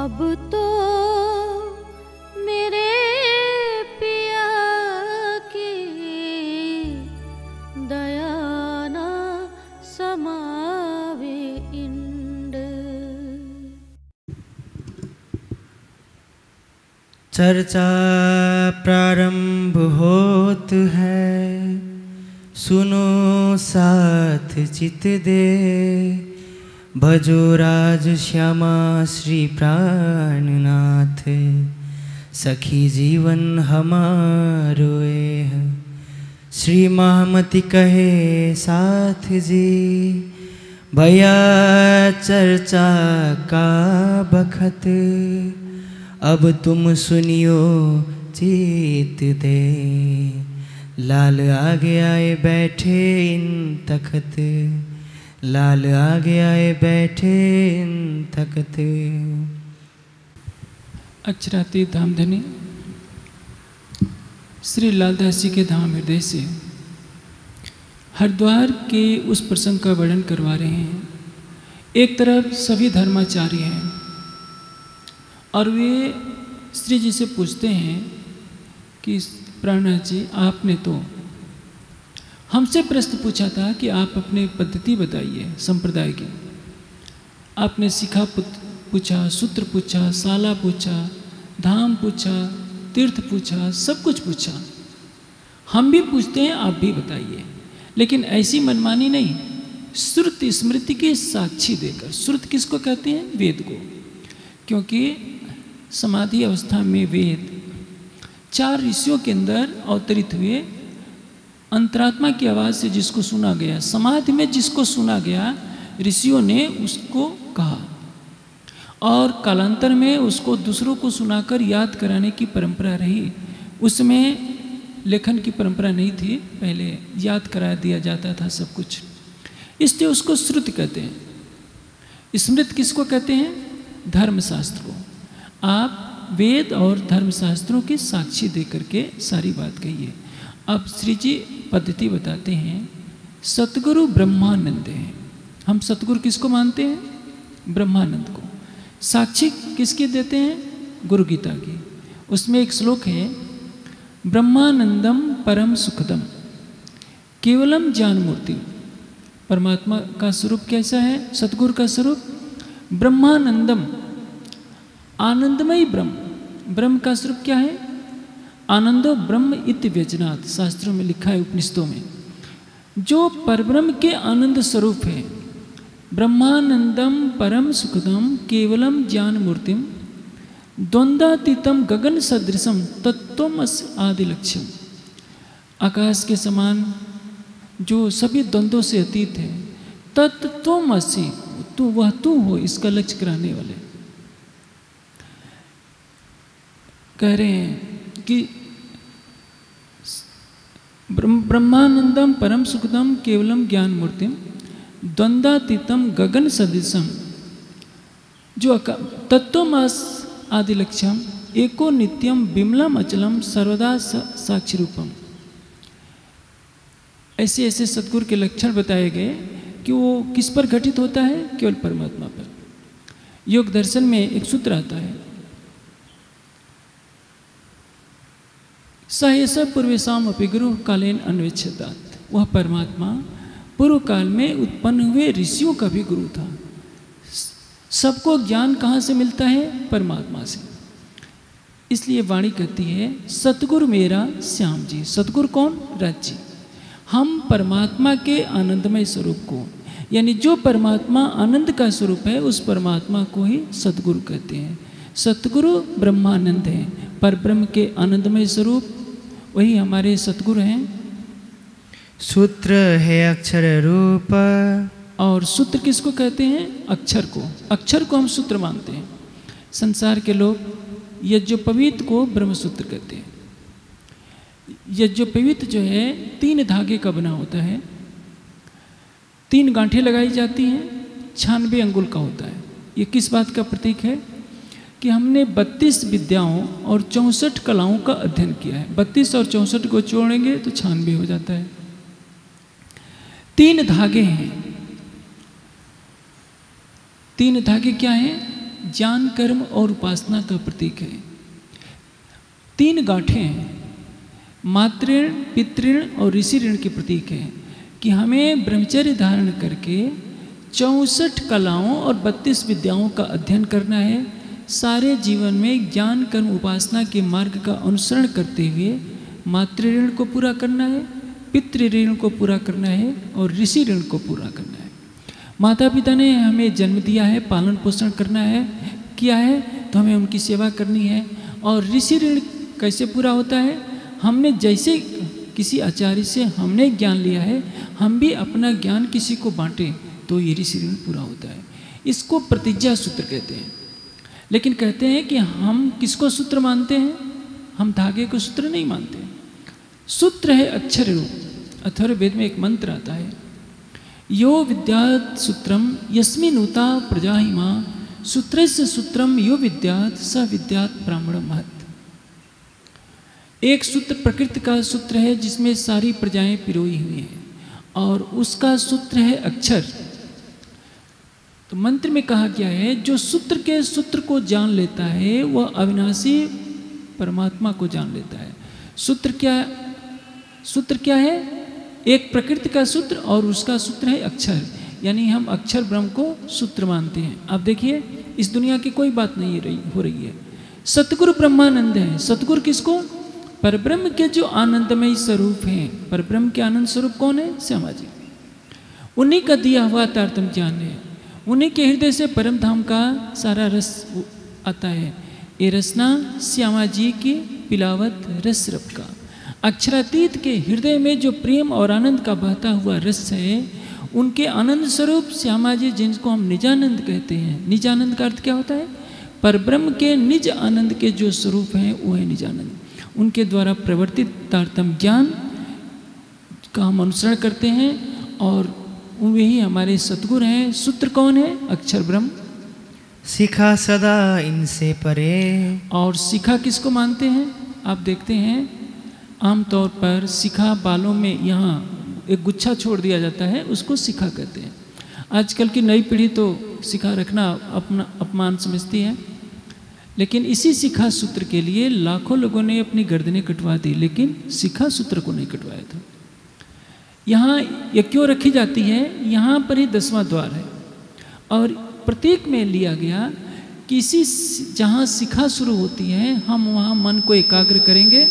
अब तो मेरे पिया की दया ना समावे इंड। चर्चा प्रारंभ होत है, सुनो साथ चित दे, भजो राज श्यामा श्री प्राणनाथ, सखी जीवन हमारो एह। श्री महामति कहे साथ जी, भया चर्चा का बखत, अब तुम सुनियो जीत दे, लाल आगे आए बैठे इन तखत, लाल आगे आए बैठे इन थकते। अक्षरातीत धाम धनी श्री लालदास जी के धाम हृदय से हरिद्वार के उस प्रसंग का वर्णन करवा रहे हैं। एक तरफ सभी धर्माचारी हैं और वे श्री जी से पूछते हैं कि प्राणनाथ जी, आपने तो हमसे प्रश्न पूछा था कि आप अपने पद्धति बताइए संप्रदाय की। आपने शिखा पूछा, सूत्र पूछा, साला पूछा, धाम पूछा, तीर्थ पूछा, सब कुछ पूछा। हम भी पूछते हैं, आप भी बताइए, लेकिन ऐसी मनमानी नहीं, श्रुति स्मृति के साक्षी देकर। श्रुति किसको कहते हैं? वेद को, क्योंकि समाधि अवस्था में वेद चार ऋषियों के अंदर अवतरित हुए। अंतरात्मा की आवाज़ से जिसको सुना गया, समाधि में जिसको सुना गया, ऋषियों ने उसको कहा, और कालांतर में उसको दूसरों को सुनाकर याद कराने की परंपरा रही। उसमें लेखन की परंपरा नहीं थी, पहले याद करा दिया जाता था सब कुछ, इसलिए उसको श्रुति कहते हैं। स्मृति किसको कहते हैं? धर्मशास्त्र को। आप वेद और धर्मशास्त्रों की साक्षी दे करके सारी बात कहिए। अब श्री जी पद्धति बताते हैं। सतगुरु ब्रह्मानंद हैं। हम सतगुरु किसको मानते हैं? ब्रह्मानंद को। साक्षी किसकी देते हैं? गुरुगीता की। उसमें एक श्लोक है, ब्रह्मानंदम परम सुखदम केवलम ज्ञानमूर्ति। परमात्मा का स्वरूप कैसा है? सतगुरु का स्वरूप ब्रह्मानंदम, आनंदमय ब्रह्म। ब्रह्म का स्वरूप क्या है? आनंदो ब्रह्म इति व्यजनाथ, शास्त्रों में लिखा है, उपनिषदों में। जो परब्रह्म के आनंद स्वरूप है, ब्रह्मानंदम परम सुखदम केवलम ज्ञान मूर्तिम द्वंद्वातीतम गगन सदृशम तत्त्वमसि आदि लक्ष्यम। आकाश के समान जो सभी द्वंद्वों से अतीत है, तत्त्वमसि, तू वह तू हो, इसका लक्ष्य कराने वाले। कह रहे हैं कि ब्रह्मानंदम परम सुखदम केवलम ज्ञान मूर्तिम द्वंद्वातीतम गगन सदृशम, जो तत्वमस आदि लक्ष्यम एको नित्यम विमलम अचलम सर्वदा साक्षी रूपम। ऐसे ऐसे सतगुरु के लक्षण बताए गए कि वो किस पर घटित होता है? केवल परमात्मा पर। योग दर्शन में एक सूत्र आता है, स एष पूर्वेषाम् अपि गुरुः कालेन अन्वेष्यतात्। वह परमात्मा पूर्व काल में उत्पन्न हुए ऋषियों का भी गुरु था। सबको ज्ञान कहाँ से मिलता है? परमात्मा से। इसलिए वाणी कहती है, सतगुरु मेरा श्याम जी। सतगुरु कौन? राज जी। हम परमात्मा के आनंदमय स्वरूप को, यानी जो परमात्मा आनंद का स्वरूप है, उस परमात्मा को ही सतगुरु कहते हैं। सतगुरु ब्रह्मानंद हैं, परब्रह्म के आनंदमय स्वरूप, वही हमारे सतगुरु हैं। सूत्र है अक्षर रूप, और सूत्र किसको कहते हैं? अक्षर को। अक्षर को हम सूत्र मानते हैं। संसार के लोग यज्ञोपवीत को ब्रह्मसूत्र कहते हैं। यज्ञोपवीत जो है, 3 धागे का बना होता है, 3 गांठें लगाई जाती हैं, 96 अंगुल का होता है। ये किस बात का प्रतीक है? कि हमने 32 विद्याओं और 64 कलाओं का अध्ययन किया है। 32 और 64 को जोड़ेंगे तो 96 हो जाता है। 3 धागे हैं। 3 धागे क्या हैं? ज्ञान, कर्म और उपासना का प्रतीक है। तीन गांठें हैं, मातृण, पितृण और ऋषि ऋण के प्रतीक हैं कि हमें ब्रह्मचर्य धारण करके 64 कलाओं और 32 विद्याओं का अध्ययन करना है। सारे जीवन में ज्ञान, कर्म, उपासना के मार्ग का अनुसरण करते हुए मातृऋण को पूरा करना है, पितृऋण को पूरा करना है और ऋषि ऋण को पूरा करना है। माता पिता ने हमें जन्म दिया है, पालन पोषण करना है, किया है, तो हमें उनकी सेवा करनी है। और ऋषि ऋण कैसे पूरा होता है? हमने जैसे किसी आचार्य से हमने ज्ञान लिया है, हम भी अपना ज्ञान किसी को बांटें, तो ये ऋषि ऋण पूरा होता है। इसको प्रतिज्ञा सूत्र कहते हैं। लेकिन कहते हैं कि हम किसको सूत्र मानते हैं? हम धागे को सूत्र नहीं मानते। सूत्र है अक्षर रूप। अथर्व वेद में एक मंत्र आता है, यो विद्यात सूत्रम यस्मिन् उता प्रजा हिमा सूत्रस्य सूत्रम यो विद्यात स विद्यात ब्राह्मण महत्। एक सूत्र प्रकृति का सूत्र है जिसमें सारी प्रजाएं पिरोई हुई हैं और उसका सूत्र है अक्षर। तो मंत्र में कहा गया है जो सूत्र के सूत्र को जान लेता है वह अविनाशी परमात्मा को जान लेता है। सूत्र क्या है? एक प्रकृति का सूत्र और उसका सूत्र है अक्षर, यानी हम अक्षर ब्रह्म को सूत्र मानते हैं। आप देखिए इस दुनिया की कोई बात नहीं हो रही है। सतगुरु ब्रह्मानंद है। सतगुरु किसको? परब्रह्म के जो आनंदमय स्वरूप हैं। परब्रह्म के आनंद स्वरूप कौन है? सामाजिक। उन्हीं का दिया हुआ तारतम ज्ञान है। उन्हीं के हृदय से परम धाम का सारा रस आता है। ये रसना श्यामा जी की पिलावत रस रब का। अक्षरातीत के हृदय में जो प्रेम और आनंद का बहता हुआ रस है, उनके आनंद स्वरूप श्यामा जी, जिनको हम निजानंद कहते हैं। निजानंद का अर्थ क्या होता है? परब्रह्म के निज आनंद के जो स्वरूप हैं वो है निजानंद। उनके द्वारा प्रवर्तित तारतम ज्ञान का हम अनुसरण करते हैं और वही हमारे सतगुरु हैं। सूत्र कौन है? अक्षर ब्रह्म। शिखा सदा इनसे परे। और शिखा किसको मानते हैं? आप देखते हैं आमतौर पर शिखा बालों में यहाँ एक गुच्छा छोड़ दिया जाता है, उसको शिखा कहते हैं। आजकल की नई पीढ़ी तो शिखा रखना अपना अपमान समझती है, लेकिन इसी शिखा सूत्र के लिए लाखों लोगों ने अपनी गर्दनें कटवा दी, लेकिन शिखा सूत्र को नहीं कटवाया था। यहाँ ये क्यों रखी जाती है? यहाँ पर ही 10वां द्वार है और प्रत्येक में लिया गया कि इसी जहाँ शिखा शुरू होती है हम वहाँ मन को एकाग्र करेंगे।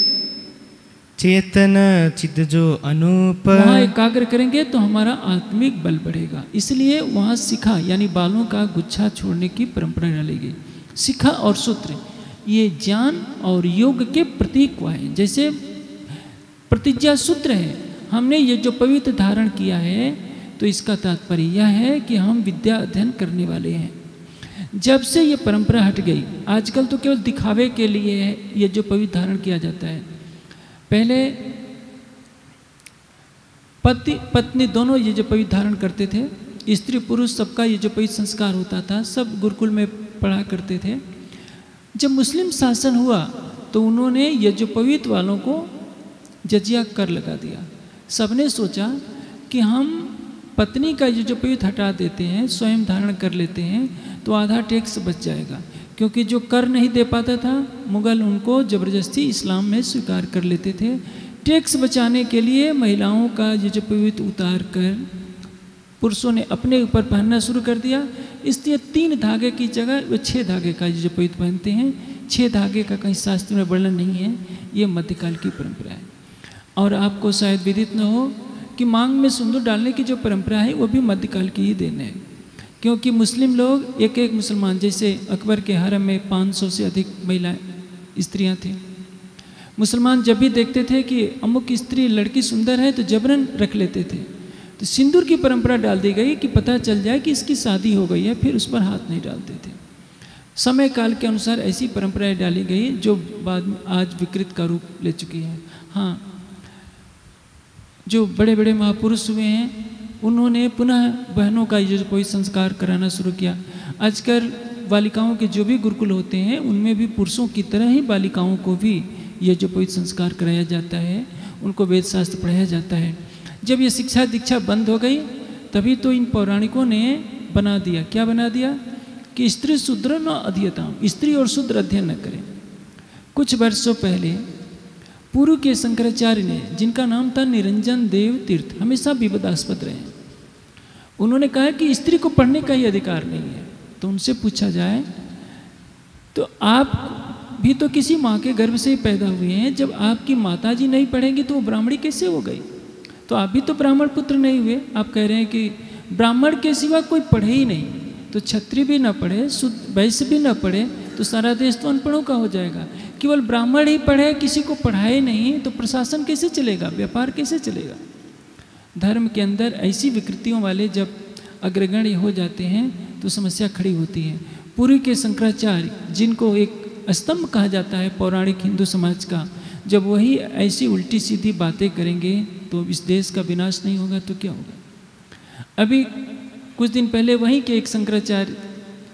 चेतन चित्त जो अनुप, वहाँ एकाग्र करेंगे तो हमारा आत्मिक बल बढ़ेगा। इसलिए वहाँ शिखा यानी बालों का गुच्छा छोड़ने की परंपरा डालेगी। शिखा और सूत्र ये ज्ञान और योग के प्रतीक हुआ है। जैसे प्रतिज्ञा सूत्र है, हमने ये जो पवित्र धारण किया है, तो इसका तात्पर्य यह है कि हम विद्या अध्ययन करने वाले हैं। जब से ये परंपरा हट गई, आजकल तो केवल दिखावे के लिए ये जो पवित्र धारण किया जाता है। पहले पति पत्नी दोनों ये जो पवित्र धारण करते थे, स्त्री पुरुष सबका ये जो पवित्र संस्कार होता था, सब गुरुकुल में पढ़ा करते थे। जब मुस्लिम शासन हुआ तो उन्होंने ये जो पवित्र वालों को जजिया कर लगा दिया। सबने सोचा कि हम पत्नी का ये जो पवित्र हटा देते हैं, स्वयं धारण कर लेते हैं, तो आधा टैक्स बच जाएगा, क्योंकि जो कर नहीं दे पाता था मुग़ल उनको ज़बरदस्ती इस्लाम में स्वीकार कर लेते थे। टैक्स बचाने के लिए महिलाओं का ये जो पवित्र उतार कर पुरुषों ने अपने ऊपर पहनना शुरू कर दिया। इसलिए 3 धागे की जगह वो 6 धागे का ये जो पवित्र पहनते हैं। 6 धागे का कहीं शास्त्र में वर्णन नहीं है। ये मध्यकाल की परंपरा है और आपको शायद विदित न हो कि मांग में सिंदूर डालने की जो परंपरा है वो भी मध्यकाल की ही देन है, क्योंकि मुस्लिम लोग एक एक मुसलमान, जैसे अकबर के हरम में 500 से अधिक महिलाएं स्त्रियां थीं। मुसलमान जब भी देखते थे कि अमुक स्त्री लड़की सुंदर है तो जबरन रख लेते थे। तो सिंदूर की परंपरा डाल दी गई कि पता चल जाए कि इसकी शादी हो गई है, फिर उस पर हाथ नहीं डालते थे। समय काल के अनुसार ऐसी परंपराएँ डाली गई जो बाद में आज विकृत का रूप ले चुकी है। हाँ, जो बड़े बड़े महापुरुष हुए हैं उन्होंने पुनः बहनों का ये जो कोई संस्कार कराना शुरू किया। आजकल बालिकाओं के जो भी गुरुकुल होते हैं उनमें भी पुरुषों की तरह ही बालिकाओं को भी ये जो कोई संस्कार कराया जाता है, उनको वेद शास्त्र पढ़ाया जाता है। जब ये शिक्षा दीक्षा बंद हो गई तभी तो इन पौराणिकों ने बना दिया। क्या बना दिया? कि स्त्री शूद्र न अधीयताम, स्त्री और शूद्र अध्ययन न करें। कुछ वर्षों पहले पूर्व के शंकराचार्य ने, जिनका नाम था निरंजन देव तीर्थ, हमेशा विवादास्पद रहे। उन्होंने कहा कि स्त्री को पढ़ने का ही अधिकार नहीं है। तो उनसे पूछा जाए तो आप भी तो किसी माँ के गर्भ से ही पैदा हुए हैं, जब आपकी माता जी नहीं पढ़ेंगी तो वो ब्राह्मणी कैसे हो गई? तो आप भी तो ब्राह्मण पुत्र नहीं हुए। आप कह रहे हैं कि ब्राह्मण के सिवा कोई पढ़े ही नहीं, तो क्षत्रिय भी ना पढ़े, वैश्य भी ना पढ़े, तो सारा देश तो अनपढ़ों का हो जाएगा। केवल ब्राह्मण ही पढ़े, किसी को पढ़ाए नहीं तो प्रशासन कैसे चलेगा, व्यापार कैसे चलेगा? धर्म के अंदर ऐसी विकृतियों वाले जब अग्रगण्य हो जाते हैं तो समस्या खड़ी होती है। पूर्व के शंकराचार्य, जिनको एक स्तंभ कहा जाता है पौराणिक हिंदू समाज का, जब वही ऐसी उल्टी सीधी बातें करेंगे तो इस देश का विनाश नहीं होगा तो क्या होगा? अभी कुछ दिन पहले वहीं के एक शंकराचार्य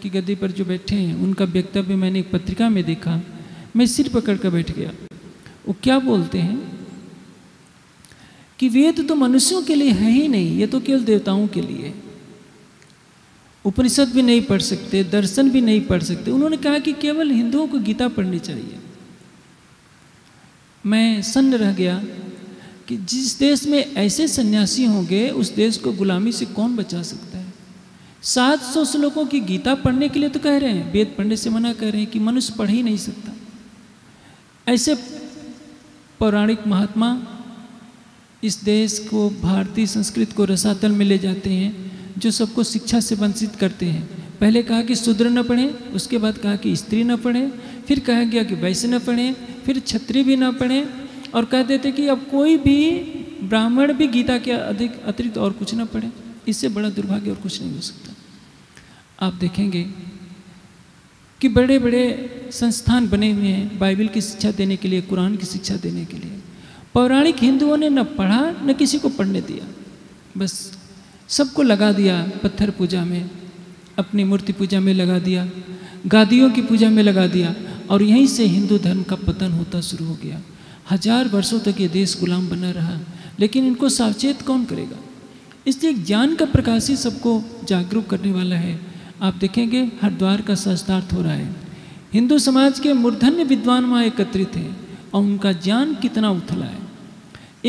की गद्दी पर जो बैठे हैं, उनका वक्तव्य मैंने एक पत्रिका में देखा, मैं सिर पकड़ कर बैठ गया। वो क्या बोलते हैं कि वेद तो मनुष्यों के लिए है ही नहीं, ये तो केवल देवताओं के लिए। उपनिषद भी नहीं पढ़ सकते, दर्शन भी नहीं पढ़ सकते। उन्होंने कहा कि केवल हिंदुओं को गीता पढ़नी चाहिए। मैं सन्न रह गया कि जिस देश में ऐसे सन्यासी होंगे उस देश को गुलामी से कौन बचा सकता है? 700 श्लोकों की गीता पढ़ने के लिए तो कह रहे हैं, वेद पढ़ने से मना कर रहे हैं कि मनुष्य पढ़ ही नहीं सकता। ऐसे पौराणिक महात्मा इस देश को, भारतीय संस्कृति को रसातल में ले जाते हैं, जो सबको शिक्षा से वंचित करते हैं। पहले कहा कि शूद्र न पढ़े, उसके बाद कहा कि स्त्री न पढ़े, फिर कहा गया कि वैश्य न पढ़े, फिर क्षत्रिय भी न पढ़े, और कह देते कि अब कोई भी ब्राह्मण भी गीता के अतिरिक्त और कुछ न पढ़े। इससे बड़ा दुर्भाग्य और कुछ नहीं हो सकता। आप देखेंगे कि बड़े बड़े संस्थान बने हुए हैं बाइबल की शिक्षा देने के लिए, कुरान की शिक्षा देने के लिए। पौराणिक हिंदुओं ने न पढ़ा, न किसी को पढ़ने दिया, बस सबको लगा दिया पत्थर पूजा में, अपनी मूर्ति पूजा में लगा दिया, गादियों की पूजा में लगा दिया, और यहीं से हिंदू धर्म का पतन होता शुरू हो गया। 1000 वर्षों तक ये देश गुलाम बना रहा, लेकिन इनको सावचेत कौन करेगा? इसलिए ज्ञान का प्रकाश ही सबको जागरूक करने वाला है। आप देखेंगे हर द्वार का शास्त्रार्थ हो रहा है। हिंदू समाज के मूर्धन्य विद्वान वहाँ एकत्रित हैं और उनका ज्ञान कितना उथला है।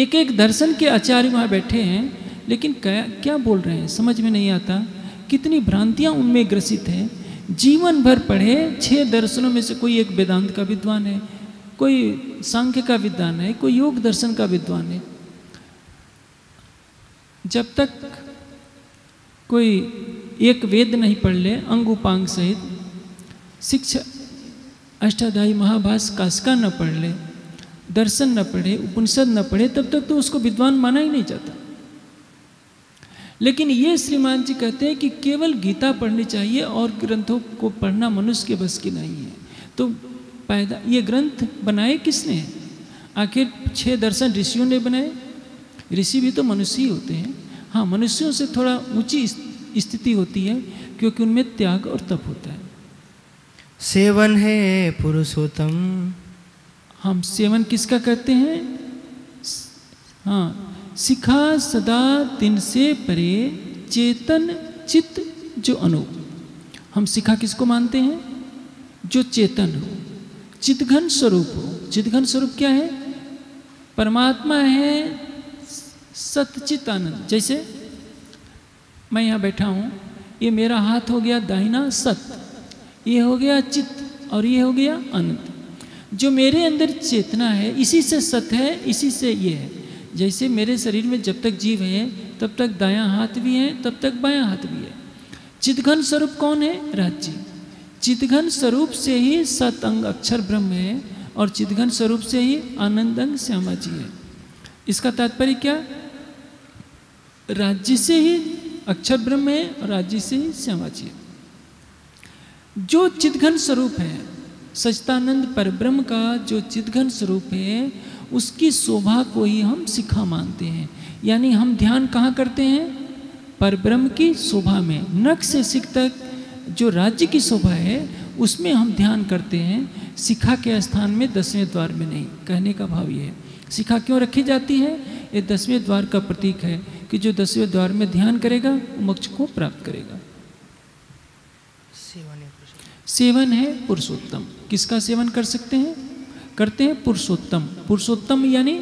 एक एक दर्शन के आचार्य वहाँ बैठे हैं, लेकिन क्या बोल रहे हैं समझ में नहीं आता। कितनी भ्रांतियाँ उनमें ग्रसित हैं। जीवन भर पढ़े, 6 दर्शनों में से कोई एक वेदांत का विद्वान है, कोई सांख्य का विद्वान है, कोई योग दर्शन का विद्वान है। जब तक कोई एक वेद नहीं पढ़ ले, अंग उपांग सहित, शिक्षा अष्टाध्यायी महाभाष्य काशिका न पढ़ ले, दर्शन न पढ़े, उपनिषद न पढ़े, तब तक तो उसको विद्वान माना ही नहीं जाता। लेकिन ये श्रीमान जी कहते हैं कि केवल गीता पढ़नी चाहिए और ग्रंथों को पढ़ना मनुष्य के बस की नहीं है। तो पैदा ये ग्रंथ बनाए किसने? आखिर 6 दर्शन ऋषियों ने बनाए। ऋषि भी तो मनुष्य ही होते हैं। हाँ, मनुष्यों से थोड़ा ऊंची स्थिति होती है, क्योंकि उनमें त्याग और तप होता है। सेवन है पुरुषोत्तम। हम सेवन किसका करते हैं? हाँ, सिखा सदा तिन से परे चेतन चित्त जो अनूप। हम सिखा किसको मानते हैं? जो चेतन हो, चिदघन स्वरूप हो। चिदघन स्वरूप क्या है? परमात्मा है सत-चित-आनंद। जैसे मैं यहाँ बैठा हूँ, ये मेरा हाथ हो गया दाहिना सत, ये हो गया चित्त, और ये हो गया आनंद। जो मेरे अंदर चेतना है, इसी से सत है, इसी से ये है। जैसे मेरे शरीर में जब तक जीव है तब तक दायां हाथ भी है, तब तक बायां हाथ भी है। चिदघन स्वरूप कौन है? राज्य। चिदघन स्वरूप से ही सत अंग अक्षर ब्रह्म है, और चिदघन स्वरूप से ही आनंद अंग श्यामा जी है। इसका तात्पर्य क्या? राज्य से ही अक्षर ब्रह्म है और राज्य से ही श्यामा जी है। जो चिदघन स्वरूप है, सच्चिदानंद परब्रह्म का जो चिदघन स्वरूप है, उसकी शोभा को ही हम शिखा मानते हैं। यानी हम ध्यान कहाँ करते हैं? परब्रह्म की शोभा में। नख से सिख तक जो राज्य की शोभा है, उसमें हम ध्यान करते हैं, शिखा के स्थान में, 10वें द्वार में नहीं। कहने का भाव ये है, शिखा क्यों रखी जाती है? ये 10वें द्वार का प्रतीक है कि जो 10वें द्वार में ध्यान करेगा मोक्ष को प्राप्त करेगा। सेवन है पुरुषोत्तम। किसका सेवन कर सकते हैं? करते हैं पुरुषोत्तम। पुरुषोत्तम यानी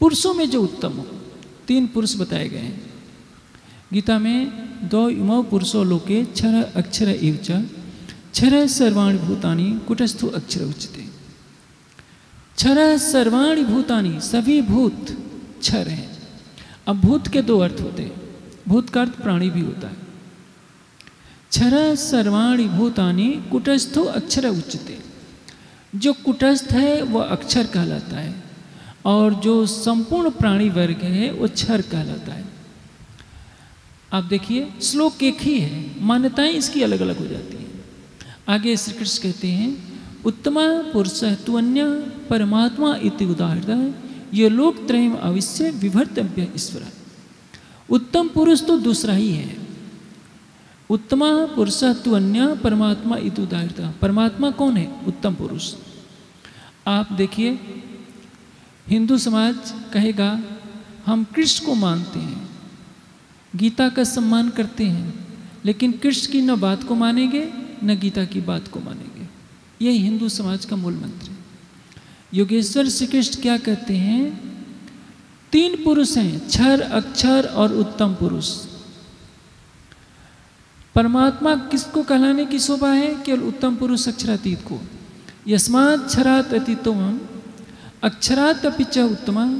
पुरुषों में जो उत्तम हो। तीन पुरुष बताए गए हैं गीता में। दो इमौ पुरुषों लोके क्षर अक्षर एवच क्षर सर्वाणि भूतानि कुटस्थो अक्षर उच्यते। क्षर सर्वाणि भूतानि, सभी भूत क्षर हैं। अब भूत के दो अर्थ होते हैं, भूत का अर्थ प्राणी भी होता है। क्षर सर्वाणि भूतानि कुटस्थो अक्षर उच्यते। जो कुटस्थ है वह अक्षर कहलाता है और जो संपूर्ण प्राणी वर्ग है वह क्षर कहलाता है। आप देखिए श्लोक एक ही है, मान्यताएं इसकी अलग अलग हो जाती हैं। आगे श्री कृष्ण कहते हैं उत्तम पुरुष तु अन्य परमात्मा इति उदाहरण ये लोक त्रयम अविश्य विभर्तव्य ईश्वर। उत्तम पुरुष तो दूसरा ही है। उत्तम पुरुष तु अन्य परमात्मा इति उदाहरण। परमात्मा कौन है? उत्तम पुरुष। आप देखिए हिंदू समाज कहेगा हम कृष्ण को मानते हैं, गीता का सम्मान करते हैं, लेकिन कृष्ण की न बात को मानेंगे न गीता की बात को मानेंगे। यही हिंदू समाज का मूल मंत्र है। योगेश्वर श्री कृष्ण क्या कहते हैं? तीन पुरुष हैं, क्षर अक्षर और उत्तम पुरुष। परमात्मा किसको कहलाने की शोभा है? केवल उत्तम पुरुष अक्षरातीत को। यस्मात् क्षरात् अतीतोऽहम् अक्षरात् अपि च उत्तमः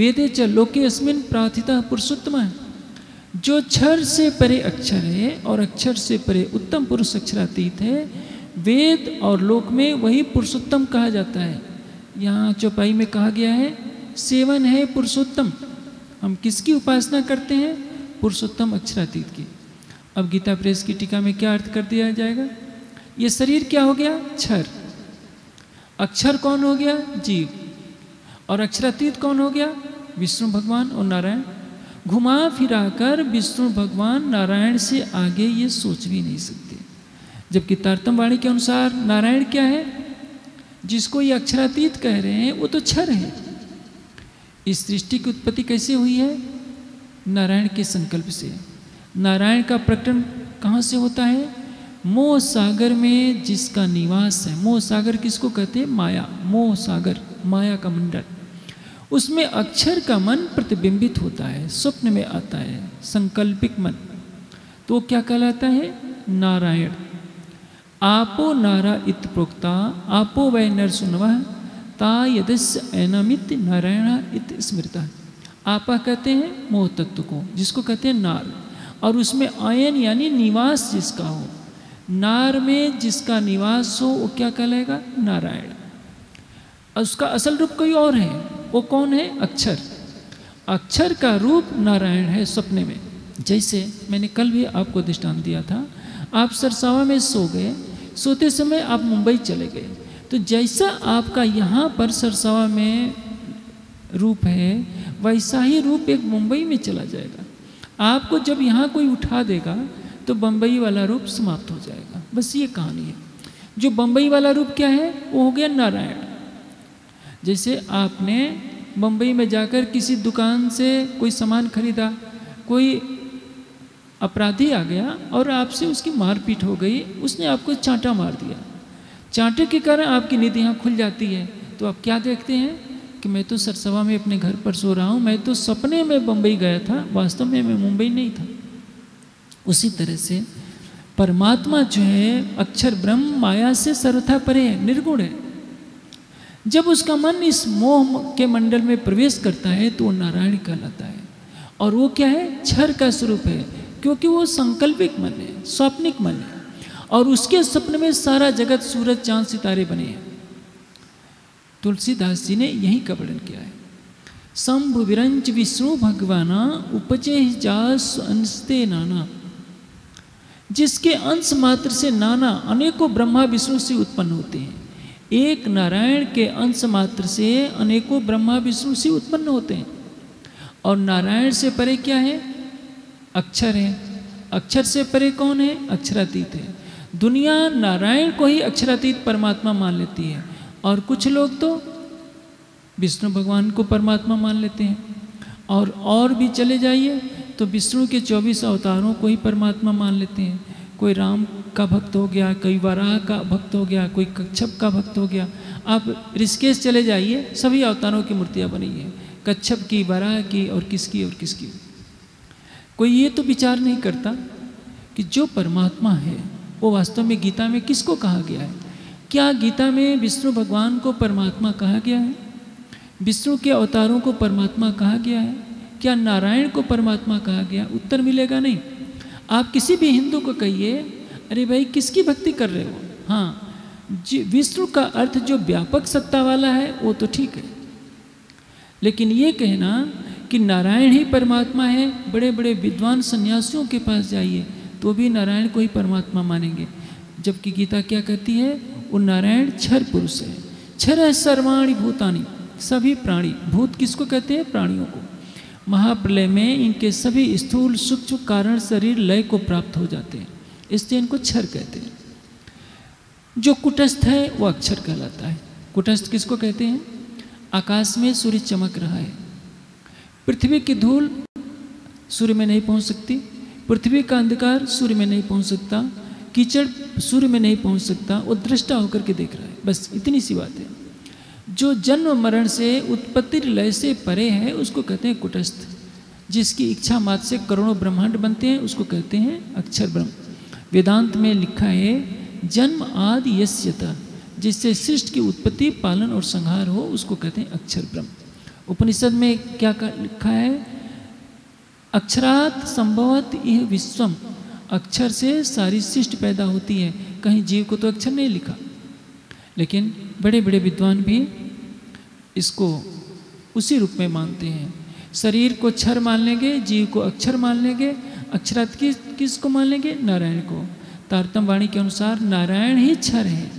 वेदे च लोके अस्मिन् प्रार्थितः पुरुषोत्तमः। जो क्षर से परे अक्षर है और अक्षर से परे उत्तम पुरुष अक्षरातीत है, वेद और लोक में वही पुरुषोत्तम कहा जाता है। यहाँ चौपाई में कहा गया है सेवन है पुरुषोत्तम। हम किसकी उपासना करते हैं? पुरुषोत्तम अक्षरातीत की। अब गीता प्रेस की टीका में क्या अर्थ कर दिया जाएगा? ये शरीर क्या हो गया? क्षर। अक्षर कौन हो गया? जीव। और अक्षरातीत कौन हो गया? विष्णु भगवान और नारायण। घुमा फिराकर विष्णु भगवान नारायण से आगे ये सोच भी नहीं सकते। जबकि तारतम वाणी के अनुसार नारायण क्या है? जिसको ये अक्षरातीत कह रहे हैं वो तो क्षर है। इस सृष्टि की उत्पत्ति कैसे हुई है? नारायण के संकल्प से। नारायण का प्रकटन कहाँ से होता है? मोह सागर में जिसका निवास है। मोह सागर किसको कहते हैं? माया। मोह सागर माया का मंडल, उसमें अक्षर का मन प्रतिबिंबित होता है, स्वप्न में आता है, संकल्पिक मन। तो क्या कहलाता है? नारायण। आपो नारा इत प्रोक्ता आपो वै नरसुनवः ता यदस्य एनमित नारायण इत स्मृता। आपा कहते हैं मोह तत्व को, जिसको कहते हैं नार, और उसमें आयन यानी निवास जिसका हो। नार में जिसका निवास हो वो क्या कहलाएगा? नारायण। उसका असल रूप कोई और है, वो कौन है? अक्षर। अक्षर का रूप नारायण है सपने में। जैसे मैंने कल भी आपको दृष्टांत दिया था, आप सरसावा में सो गए, सोते समय आप मुंबई चले गए, तो जैसा आपका यहाँ पर सरसावा में रूप है वैसा ही रूप एक मुंबई में चला जाएगा। आपको जब यहाँ कोई उठा देगा तो बम्बई वाला रूप समाप्त हो जाएगा। बस ये कहानी है। जो बम्बई वाला रूप क्या है? वो हो गया नारायण। जैसे आपने बम्बई में जाकर किसी दुकान से कोई सामान खरीदा, कोई अपराधी आ गया और आपसे उसकी मारपीट हो गई, उसने आपको चांटा मार दिया। चांटे के कारण आपकी नींद यहाँ खुल जाती है, तो आप क्या देखते हैं कि मैं तो सरसवा में अपने घर पर सो रहा हूँ, मैं तो सपने में बम्बई गया था, वास्तव में मैं मुंबई नहीं था। उसी तरह से परमात्मा जो है अक्षर ब्रह्म माया से सर्वथा परे है, निर्गुण है। जब उसका मन इस मोह के मंडल में प्रवेश करता है तो वो नारायण कहलाता है। और वो क्या है? क्षर का स्वरूप है, क्योंकि वो संकल्पिक मन है, स्वप्निक मन है, और उसके स्वप्न में सारा जगत सूरज चांद सितारे बने हैं। तुलसीदास जी ने यही का वर्णन किया है। शंभु विरंच विष्णु भगवाना उपजे जास अंशते नाना। जिसके अंश मात्र से नाना अनेकों ब्रह्मा विष्णु से उत्पन्न होते हैं। एक नारायण के अंश मात्र से अनेकों ब्रह्मा विष्णु से उत्पन्न होते हैं। और नारायण से परे क्या है? अक्षर है। अक्षर से परे कौन है? अक्षरातीत है। दुनिया नारायण को ही अक्षरातीत परमात्मा मान लेती है, और कुछ लोग तो विष्णु भगवान को परमात्मा मान लेते हैं। और भी चले जाइए तो विष्णु के 24 अवतारों को ही परमात्मा मान लेते हैं। कोई राम का भक्त हो गया, कोई वराह का भक्त हो गया, कोई कच्छप का भक्त हो गया। आप ऋषिकेश चले जाइए, सभी अवतारों की मूर्तियाँ बनी हैं, कच्छप की, वराह की और किसकी और किसकी। कोई ये तो विचार नहीं करता कि जो परमात्मा है वो वास्तव में गीता में किसको कहा गया है। क्या गीता में विष्णु भगवान को परमात्मा कहा गया है? विष्णु के अवतारों को परमात्मा कहा गया है? क्या नारायण को परमात्मा कहा गया? उत्तर मिलेगा नहीं। आप किसी भी हिंदू को कहिए, अरे भाई किसकी भक्ति कर रहे हो? हाँ, विष्णु का अर्थ जो व्यापक सत्ता वाला है वो तो ठीक है, लेकिन ये कहना कि नारायण ही परमात्मा है, बड़े बड़े विद्वान सन्यासियों के पास जाइए तो भी नारायण को ही परमात्मा मानेंगे, जबकि गीता क्या कहती है? वो नारायण क्षर पुरुष है। क्षर सर्वाणी भूतानि, सभी प्राणी। भूत किसको कहते हैं? प्राणियों को। महाप्रलय में इनके सभी स्थूल सूक्ष्म कारण शरीर लय को प्राप्त हो जाते हैं, इसलिए इनको क्षर कहते हैं। जो कुटस्थ है वो अक्षर कहलाता है। कुटस्थ किसको कहते हैं? आकाश में सूर्य चमक रहा है, पृथ्वी की धूल सूर्य में नहीं पहुंच सकती, पृथ्वी का अंधकार सूर्य में नहीं पहुंच सकता, कीचड़ सूर्य में नहीं पहुंच सकता, वो दृष्टा होकर के देख रहा है। बस इतनी सी बात है। जो जन्म मरण से उत्पत्ति लय से परे है उसको कहते हैं कुटस्थ। जिसकी इच्छा मात्र से करोड़ों ब्रह्मांड बनते हैं उसको कहते हैं अक्षर ब्रह्म। वेदांत में लिखा है जन्म आदि यस्यता, जिससे सृष्टि की उत्पत्ति पालन और संहार हो उसको कहते हैं अक्षर ब्रह्म। उपनिषद में क्या लिखा है? अक्षरात संभवत यह विश्वम, अक्षर से सारी सृष्टि पैदा होती है। कहीं जीव को तो अक्षर नहीं लिखा, लेकिन बड़े बड़े विद्वान भी इसको उसी रूप में मानते हैं। शरीर को क्षर मान लेंगे, जीव को अक्षर मान लेंगे, अक्षरात किसको मान लेंगे? नारायण को। तारतम वाणी के अनुसार नारायण ही क्षर है,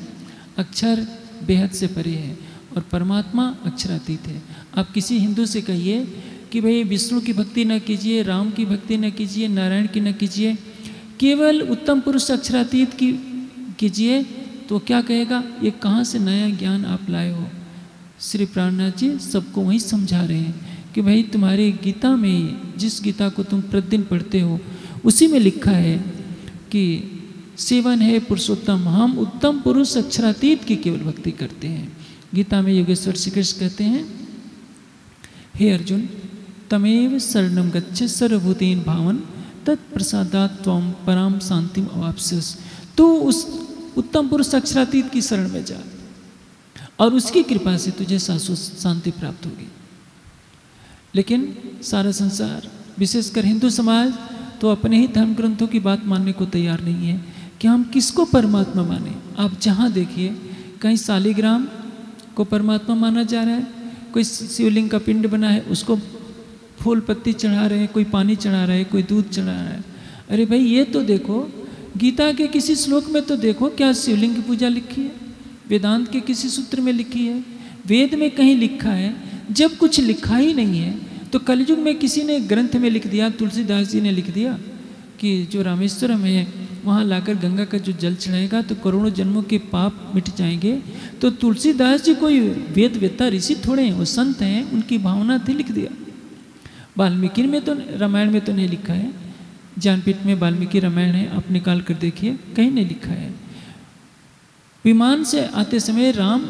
अक्षर बेहद से परे है, और परमात्मा अक्षरातीत है। आप किसी हिंदू से कहिए कि भाई विष्णु की भक्ति न कीजिए, राम की भक्ति न कीजिए, नारायण की न कीजिए, केवल उत्तम पुरुष अक्षरातीत की कीजिए, तो क्या कहेगा? ये कहाँ से नया ज्ञान आप लाए हो? श्री प्राणनाथ जी सबको वही समझा रहे हैं कि भाई तुम्हारी गीता में, जिस गीता को तुम प्रतिदिन पढ़ते हो, उसी में लिखा है कि सेवन है पुरुषोत्तम, हम उत्तम पुरुष अक्षरातीत की केवल भक्ति करते हैं। गीता में योगेश्वर श्री कृष्ण कहते हैं, हे अर्जुन, तमेव शरणं गच्छ सर्वभूतेन भावन तत्प्रसादात् त्वं परां शांतिम अवाप्स्यसि। तू उस उत्तम पुरुष अक्षरातीत की शरण में जा और उसकी कृपा से तुझे शाश्वत शांति प्राप्त होगी। लेकिन सारा संसार, विशेषकर हिंदू समाज, तो अपने ही धर्म ग्रंथों की बात मानने को तैयार नहीं है कि हम किसको परमात्मा माने। आप जहाँ देखिए कहीं शालिग्राम को परमात्मा माना जा रहा है, कोई शिवलिंग का पिंड बना है उसको फूल पत्ती चढ़ा रहे हैं, कोई पानी चढ़ा रहा है, कोई दूध चढ़ा रहा है। अरे भाई ये तो देखो, गीता के किसी श्लोक में तो देखो क्या शिवलिंग की पूजा लिखी है, वेदांत के किसी सूत्र में लिखी है, वेद में कहीं लिखा है। जब कुछ लिखा ही नहीं है तो कलयुग में किसी ने ग्रंथ में लिख दिया, तुलसीदास जी ने लिख दिया कि जो रामेश्वरम है वहाँ लाकर गंगा का जो जल चढ़ाएगा तो करोड़ों जन्मों के पाप मिट जाएंगे, तो तुलसीदास जी कोई वेद वेत्ता ऋषि थोड़े हैं, वो संत हैं, उनकी भावना थी, लिख दिया। वाल्मीकि में तो, रामायण में तो नहीं लिखा है, ज्ञानपीठ में वाल्मीकि रामायण है, आप निकाल कर देखिए, कहीं नहीं लिखा है। विमान से आते समय राम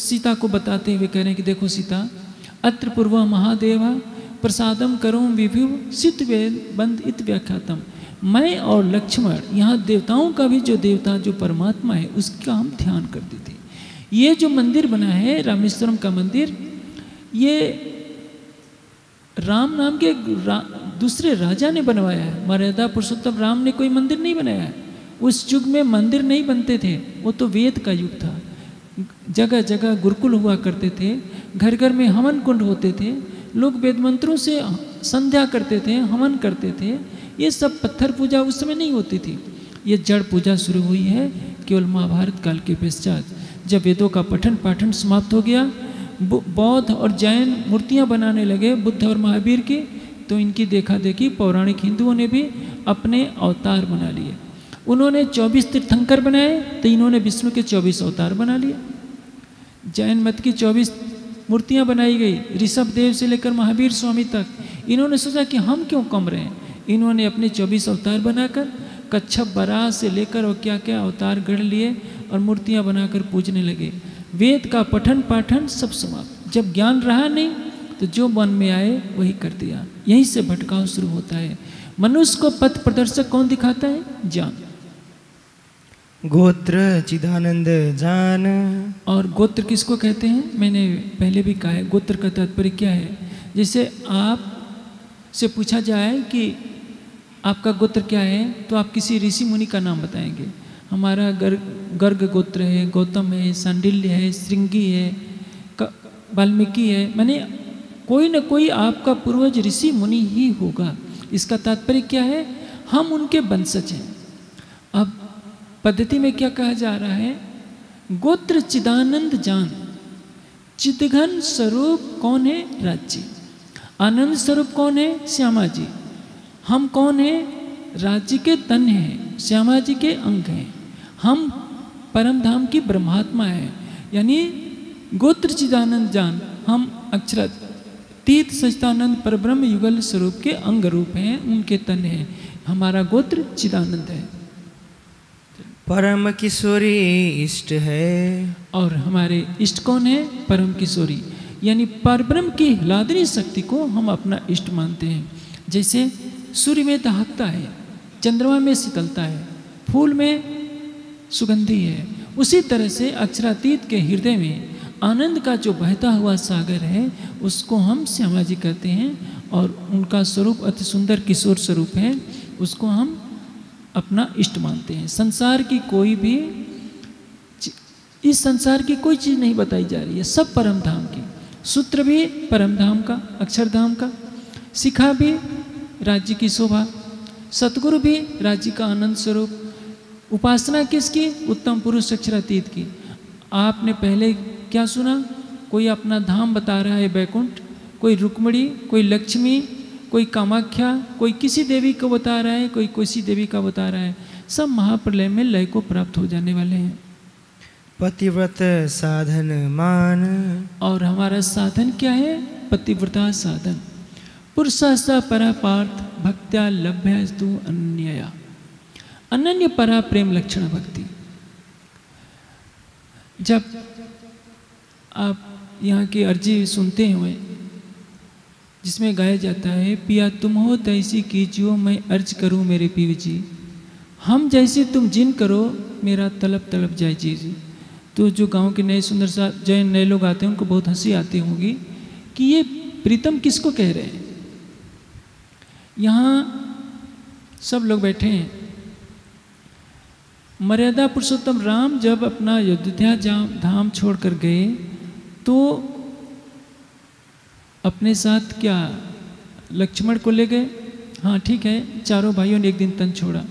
सीता को बताते हुए कह रहे हैं कि देखो सीता, अत्र पूर्व महादेवा प्रसादम करों विभु सित बंद इत व्याख्यातम। मैं और लक्ष्मण, यहाँ देवताओं का भी जो देवता जो परमात्मा है उसका हम ध्यान करते थे। ये जो मंदिर बना है रामेश्वरम का मंदिर, ये राम नाम के दूसरे राजा ने बनवाया है। मर्यादा पुरुषोत्तम राम ने कोई मंदिर नहीं बनाया है। उस युग में मंदिर नहीं बनते थे, वो तो वेद का युग था। जगह जगह गुरुकुल हुआ करते थे, घर घर में हवन कुंड होते थे, लोग वेद मंत्रों से संध्या करते थे, हवन करते थे। ये सब पत्थर पूजा उस समय नहीं होती थी। ये जड़ पूजा शुरू हुई है केवल महाभारत काल के पश्चात, जब वेदों का पठन पाठन समाप्त हो गया, बौद्ध और जैन मूर्तियाँ बनाने लगे बुद्ध और महावीर की, तो इनकी देखा देखी पौराणिक हिंदुओं ने भी अपने अवतार बना लिए। उन्होंने 24 तीर्थंकर बनाए, तो इन्होंने विष्णु के 24 अवतार बना लिए। जैन मत की 24 मूर्तियाँ बनाई गई, ऋषभ देव से लेकर महावीर स्वामी तक। इन्होंने सोचा कि हम क्यों कम रहे हैं, इन्होंने अपने 24 अवतार बनाकर कच्छप बराह से लेकर और क्या क्या अवतार गढ़ लिए और मूर्तियां बनाकर पूजने लगे। वेद का पठन पाठन सब समाप्त। जब ज्ञान रहा नहीं तो जो मन में आए वही कर दिया। यहीं से भटकाव शुरू होता है। मनुष्य को पथ प्रदर्शक कौन दिखाता है? ज्ञान। गोत्र चिदानंद जान। और गोत्र किसको कहते हैं? मैंने पहले भी कहा है गोत्र का तात्पर्य क्या है। जैसे आप से पूछा जाए कि आपका गोत्र क्या है तो आप किसी ऋषि मुनि का नाम बताएंगे। हमारा गर्ग गोत्र है, गौतम है, सांडिल्य है, श्रृंगी है, वाल्मीकि है। माने कोई ना कोई आपका पूर्वज ऋषि मुनि ही होगा। इसका तात्पर्य क्या है? हम उनके वंशज हैं। अब पद्धति में क्या कहा जा रहा है? गोत्र चिदानंद जान। चिदघन स्वरूप कौन है? राज्य। आनंद स्वरूप कौन है? श्यामा जी। हम कौन हैं? राज्य के तन हैं, श्यामा जी के अंग हैं। हम परम धाम की ब्रह्मात्मा हैं। यानी गोत्र चिदानंद जान, हम अक्षरातीत सच्चिदानंद परब्रह्म युगल स्वरूप के अंग रूप हैं, उनके तन हैं। हमारा गोत्र चिदानंद है। परम किशोरी इष्ट है। और हमारे इष्ट कौन है? परम किशोरी। यानी परब्रह्म की हिलादनी शक्ति को हम अपना इष्ट मानते हैं। जैसे सूर्य में दाहकता है, चंद्रमा में शीतलता है, फूल में सुगंधी है, उसी तरह से अक्षरातीत के हृदय में आनंद का जो बहता हुआ सागर है उसको हम श्यामा जी कहते हैं। और उनका स्वरूप अति सुंदर किशोर स्वरूप है, उसको हम अपना इष्ट मानते हैं। संसार की कोई भी इस संसार की कोई चीज़ नहीं बताई जा रही है, सब परम धाम की। सूत्र भी परम धाम का, अक्षरधाम का, शिखा भी राज्य की शोभा, सतगुरु भी राज्य का आनंद स्वरूप। उपासना किसकी? उत्तम पुरुष अक्षरातीत की। आपने पहले क्या सुना? कोई अपना धाम बता रहा है बैकुंठ, कोई रुक्मणी, कोई लक्ष्मी, कोई कामाख्या, कोई किसी देवी को बता रहा है, कोई किसी देवी का बता रहा है। सब महाप्रलय में लय को प्राप्त हो जाने वाले हैं। पतिव्रत साधन मान। और हमारा साधन क्या है? पतिव्रता साधन। पुरुषास्थ परापार्थ भक्त्या लभ्यस्तु अन्यया। अनन्य परा प्रेम लक्षण भक्ति। जब आप यहाँ की अर्जी सुनते हुए जिसमें गाया जाता है, पिया तुम हो तैसी कीजियो मैं अर्ज करूँ मेरे पीव जी, हम जैसे तुम जिन करो मेरा तलब तलब जाए जी। तो जो गांव के नए सुंदर साथ जो नए लोग आते हैं उनको बहुत हंसी आती होगी कि ये प्रीतम किसको कह रहे हैं। यहाँ सब लोग बैठे हैं। मर्यादा पुरुषोत्तम राम जब अपना अयोध्या धाम छोड़कर गए तो अपने साथ क्या लक्ष्मण को ले गए? हाँ ठीक है, चारों भाइयों ने एक दिन तन छोड़ा।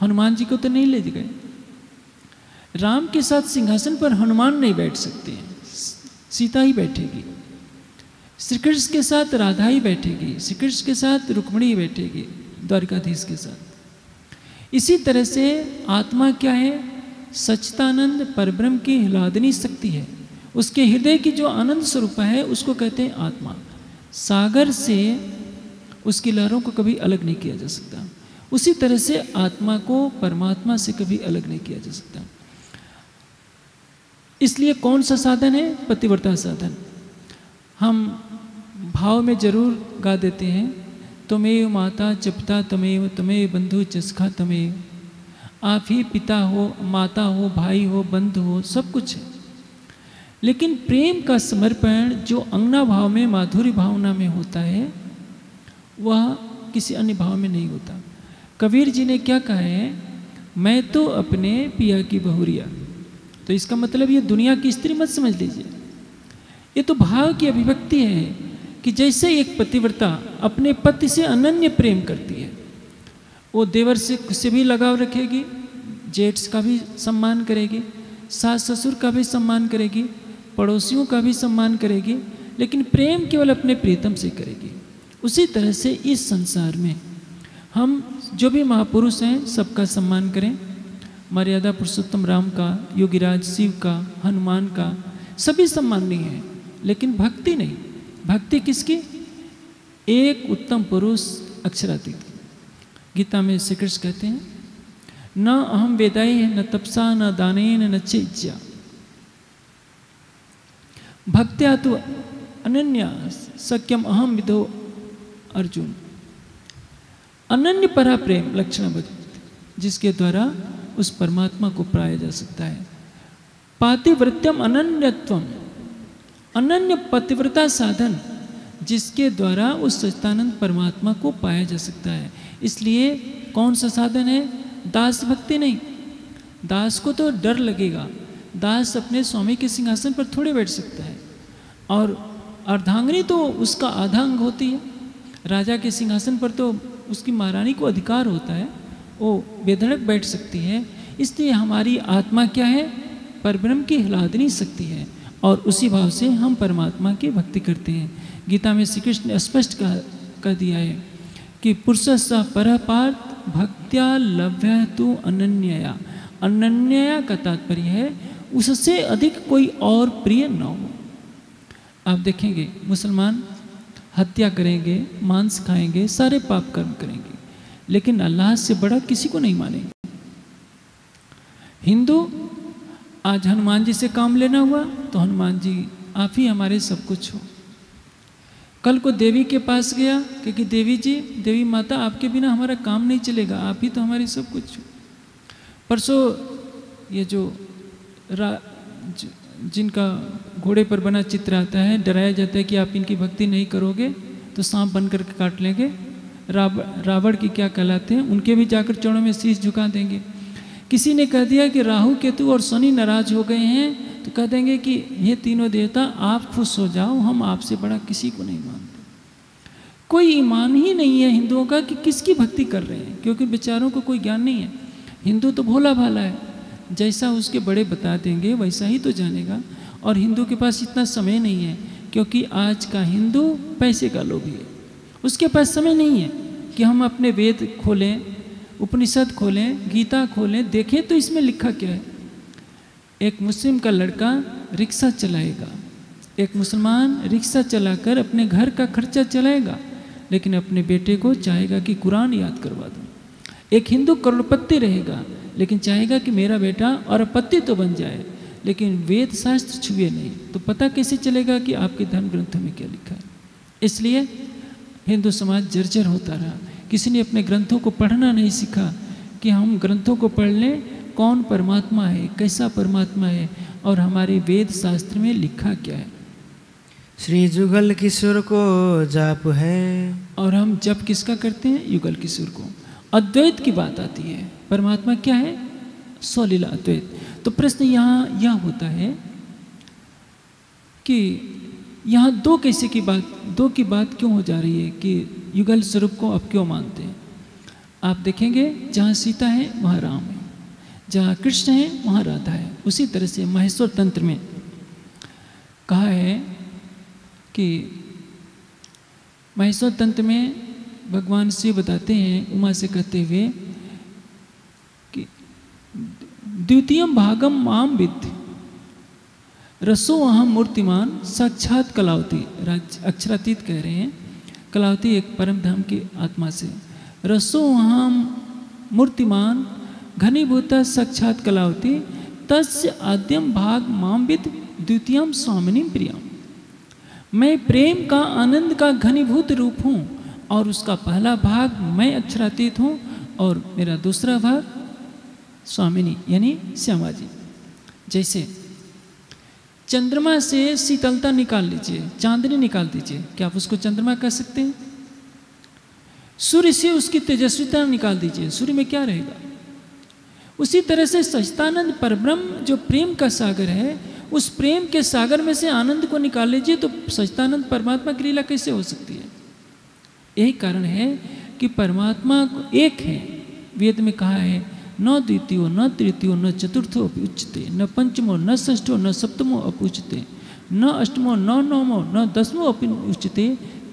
हनुमान जी को तो नहीं ले गए। राम के साथ सिंहासन पर हनुमान नहीं बैठ सकते हैं, सीता ही बैठेगी। श्री कृष्ण के साथ राधा ही बैठेगी, श्री कृष्ण के साथ रुक्मिणी ही बैठेगी, द्वारिकाधीश के साथ। इसी तरह से आत्मा क्या है? सच्चिदानंद परब्रह्म की हिलादनी शक्ति है। उसके हृदय की जो आनंद स्वरूप है उसको कहते हैं आत्मा। सागर से उसकी लहरों को कभी अलग नहीं किया जा सकता। उसी तरह से आत्मा को परमात्मा से कभी अलग नहीं किया जा सकता। इसलिए कौन सा साधन है? पतिव्रता साधन। हम भाव में जरूर गा देते हैं, तमेव माता जपता तमेव, तमेव बंधु जसखा तमेव। आप ही पिता हो, माता हो, भाई हो, बंधु हो, सब कुछ है। लेकिन प्रेम का समर्पण जो अंगना भाव में माधुरी भावना में होता है वह किसी अन्य भाव में नहीं होता। कबीर जी ने क्या कहा है? मैं तो अपने पिया की बहुरिया। तो इसका मतलब ये दुनिया की स्त्री मत समझ लीजिए, ये तो भाव की अभिव्यक्ति है कि जैसे एक पतिव्रता अपने पति से अनन्य प्रेम करती है, वो देवर से भी लगाव रखेगी, जेट्स का भी सम्मान करेगी, सास ससुर का भी सम्मान करेगी, पड़ोसियों का भी सम्मान करेगी, लेकिन प्रेम केवल अपने प्रीतम से करेगी। उसी तरह से इस संसार में हम जो भी महापुरुष हैं सबका सम्मान करें। मर्यादा पुरुषोत्तम राम का, योगीराज शिव का, हनुमान का, सभी सम्माननीय हैं, लेकिन भक्ति नहीं। भक्ति किसकी? एक उत्तम पुरुष अक्षरातीत। गीता में श्री कृष्ण कहते हैं न अहम वेदाई न तपसा न दानेन न चेज्या भक्त्या तु अनन्या सक्यम अहम विदो अर्जुन। अनन्य परा प्रेम लक्षण बद्ध जिसके द्वारा उस परमात्मा को पाया जा सकता है। पातिव्रत्यम अनन्यत्वम अनन्य पतिव्रता साधन जिसके द्वारा उस सच्चिदानंद परमात्मा को पाया जा सकता है। इसलिए कौन सा साधन है? दास भक्ति नहीं। दास को तो डर लगेगा, दास अपने स्वामी के सिंहासन पर थोड़े बैठ सकता है। और अर्धांगिनी तो उसका आधा अंग होती है, राजा के सिंहासन पर तो उसकी महारानी को अधिकार होता है, वो बेधड़क बैठ सकती है। इसलिए हमारी आत्मा क्या है? परब्रह्म की हिलादनी शक्ति है और उसी भाव से हम परमात्मा की भक्ति करते हैं। गीता में श्री कृष्ण ने स्पष्ट कह दिया है कि पुरुषस्य परपार्थ भक्त्या लभ्य तु अनन्यया। अनन्यया का तात्पर्य है उससे अधिक कोई और प्रिय न हो। आप देखेंगे मुसलमान हत्या करेंगे, मांस खाएंगे, सारे पाप कर्म करेंगे, लेकिन अल्लाह से बड़ा किसी को नहीं मानेंगे। हिंदू आज हनुमान जी से काम लेना हुआ तो हनुमान जी आप ही हमारे सब कुछ हो। कल को देवी के पास गया क्योंकि देवी जी, देवी माता आपके बिना हमारा काम नहीं चलेगा, आप ही तो हमारे सब कुछ हो। परसों ये जो जिनका घोड़े पर बना चित्र आता है, डराया जाता है कि आप इनकी भक्ति नहीं करोगे तो सांप बन कर काट लेंगे, रावण की क्या कहलाते हैं, उनके भी जाकर चरणों में शीश झुका देंगे। किसी ने कह दिया कि राहु केतु और शनि नाराज हो गए हैं तो कह देंगे कि ये तीनों देवता आप खुश हो जाओ, हम आपसे बड़ा किसी को नहीं मानते। कोई ईमान ही नहीं है हिंदुओं का कि किसकी भक्ति कर रहे हैं, क्योंकि बेचारों को कोई ज्ञान नहीं है। हिंदू तो भोला भाला है, जैसा उसके बड़े बता देंगे वैसा ही तो जानेगा। और हिंदू के पास इतना समय नहीं है क्योंकि आज का हिंदू पैसे का लोभी है। उसके पास समय नहीं है कि हम अपने वेद खोलें, उपनिषद खोलें, गीता खोलें, देखें तो इसमें लिखा क्या है। एक मुस्लिम का लड़का रिक्शा चलाएगा, एक मुसलमान रिक्शा चलाकर अपने घर का खर्चा चलाएगा, लेकिन अपने बेटे को चाहेगा कि कुरान याद करवा दूँ। एक हिंदू करोड़पति रहेगा लेकिन चाहेगा कि मेरा बेटा अरबपति तो बन जाए, लेकिन वेद शास्त्र छुए नहीं तो पता कैसे चलेगा कि आपके धर्म ग्रंथों में क्या लिखा है। इसलिए हिंदू समाज जर्जर होता रहा। किसी ने अपने ग्रंथों को पढ़ना नहीं सीखा कि हम ग्रंथों को पढ़ लें कौन परमात्मा है, कैसा परमात्मा है और हमारे वेद शास्त्र में लिखा क्या है। श्री जुगल किशोर को जाप है और हम जप किसका करते हैं? युगल किशोर को। अद्वैत की बात आती है, परमात्मा क्या है? सौलीला अद्वैत। तो प्रश्न यहाँ यह होता है कि यहाँ दो की बात क्यों हो जा रही है कि युगल स्वरूप को आप क्यों मानते हैं। आप देखेंगे जहाँ सीता है वहाँ राम है, जहाँ कृष्ण है वहाँ राधा है। उसी तरह से महेश्वर तंत्र में कहा है कि महेश्वर तंत्र में भगवान शिव बताते हैं उमा से कहते हुए कि द्वितीयम भागम माम विद्धि रसो अहम मूर्तिमान साक्षात कलावती। अक्षरातीत कह रहे हैं कलावती एक परम धाम की आत्मा से। रसो अहम मूर्तिमान घनीभूता साक्षात कलावती तस्य आद्यम भाग मामविद द्वितीयम स्वामिनी प्रियम। मैं प्रेम का आनंद का घनीभूत रूप हूँ और उसका पहला भाग मैं अक्षरातीत हूँ और मेरा दूसरा भाग स्वामिनी यानी श्यामा जी। जैसे चंद्रमा से शीतलता निकाल लीजिए, चांदनी निकाल दीजिए, क्या आप उसको चंद्रमा कह सकते हैं? सूर्य से उसकी तेजस्विता निकाल दीजिए, सूर्य में क्या रहेगा? उसी तरह से सच्चिदानंद परब्रह्म जो प्रेम का सागर है, उस प्रेम के सागर में से आनंद को निकाल लीजिए तो सच्चिदानंद परमात्मा की लीला कैसे हो सकती है? यही कारण है कि परमात्मा एक है। वेद में कहा है न द्वितीयो न तृतीयो न चतुर्थो अपुच्यते न पंचमो न षष्ठो न सप्तमो अपुच्यते न अष्टमो न नवमो न दसमो अपुच्यते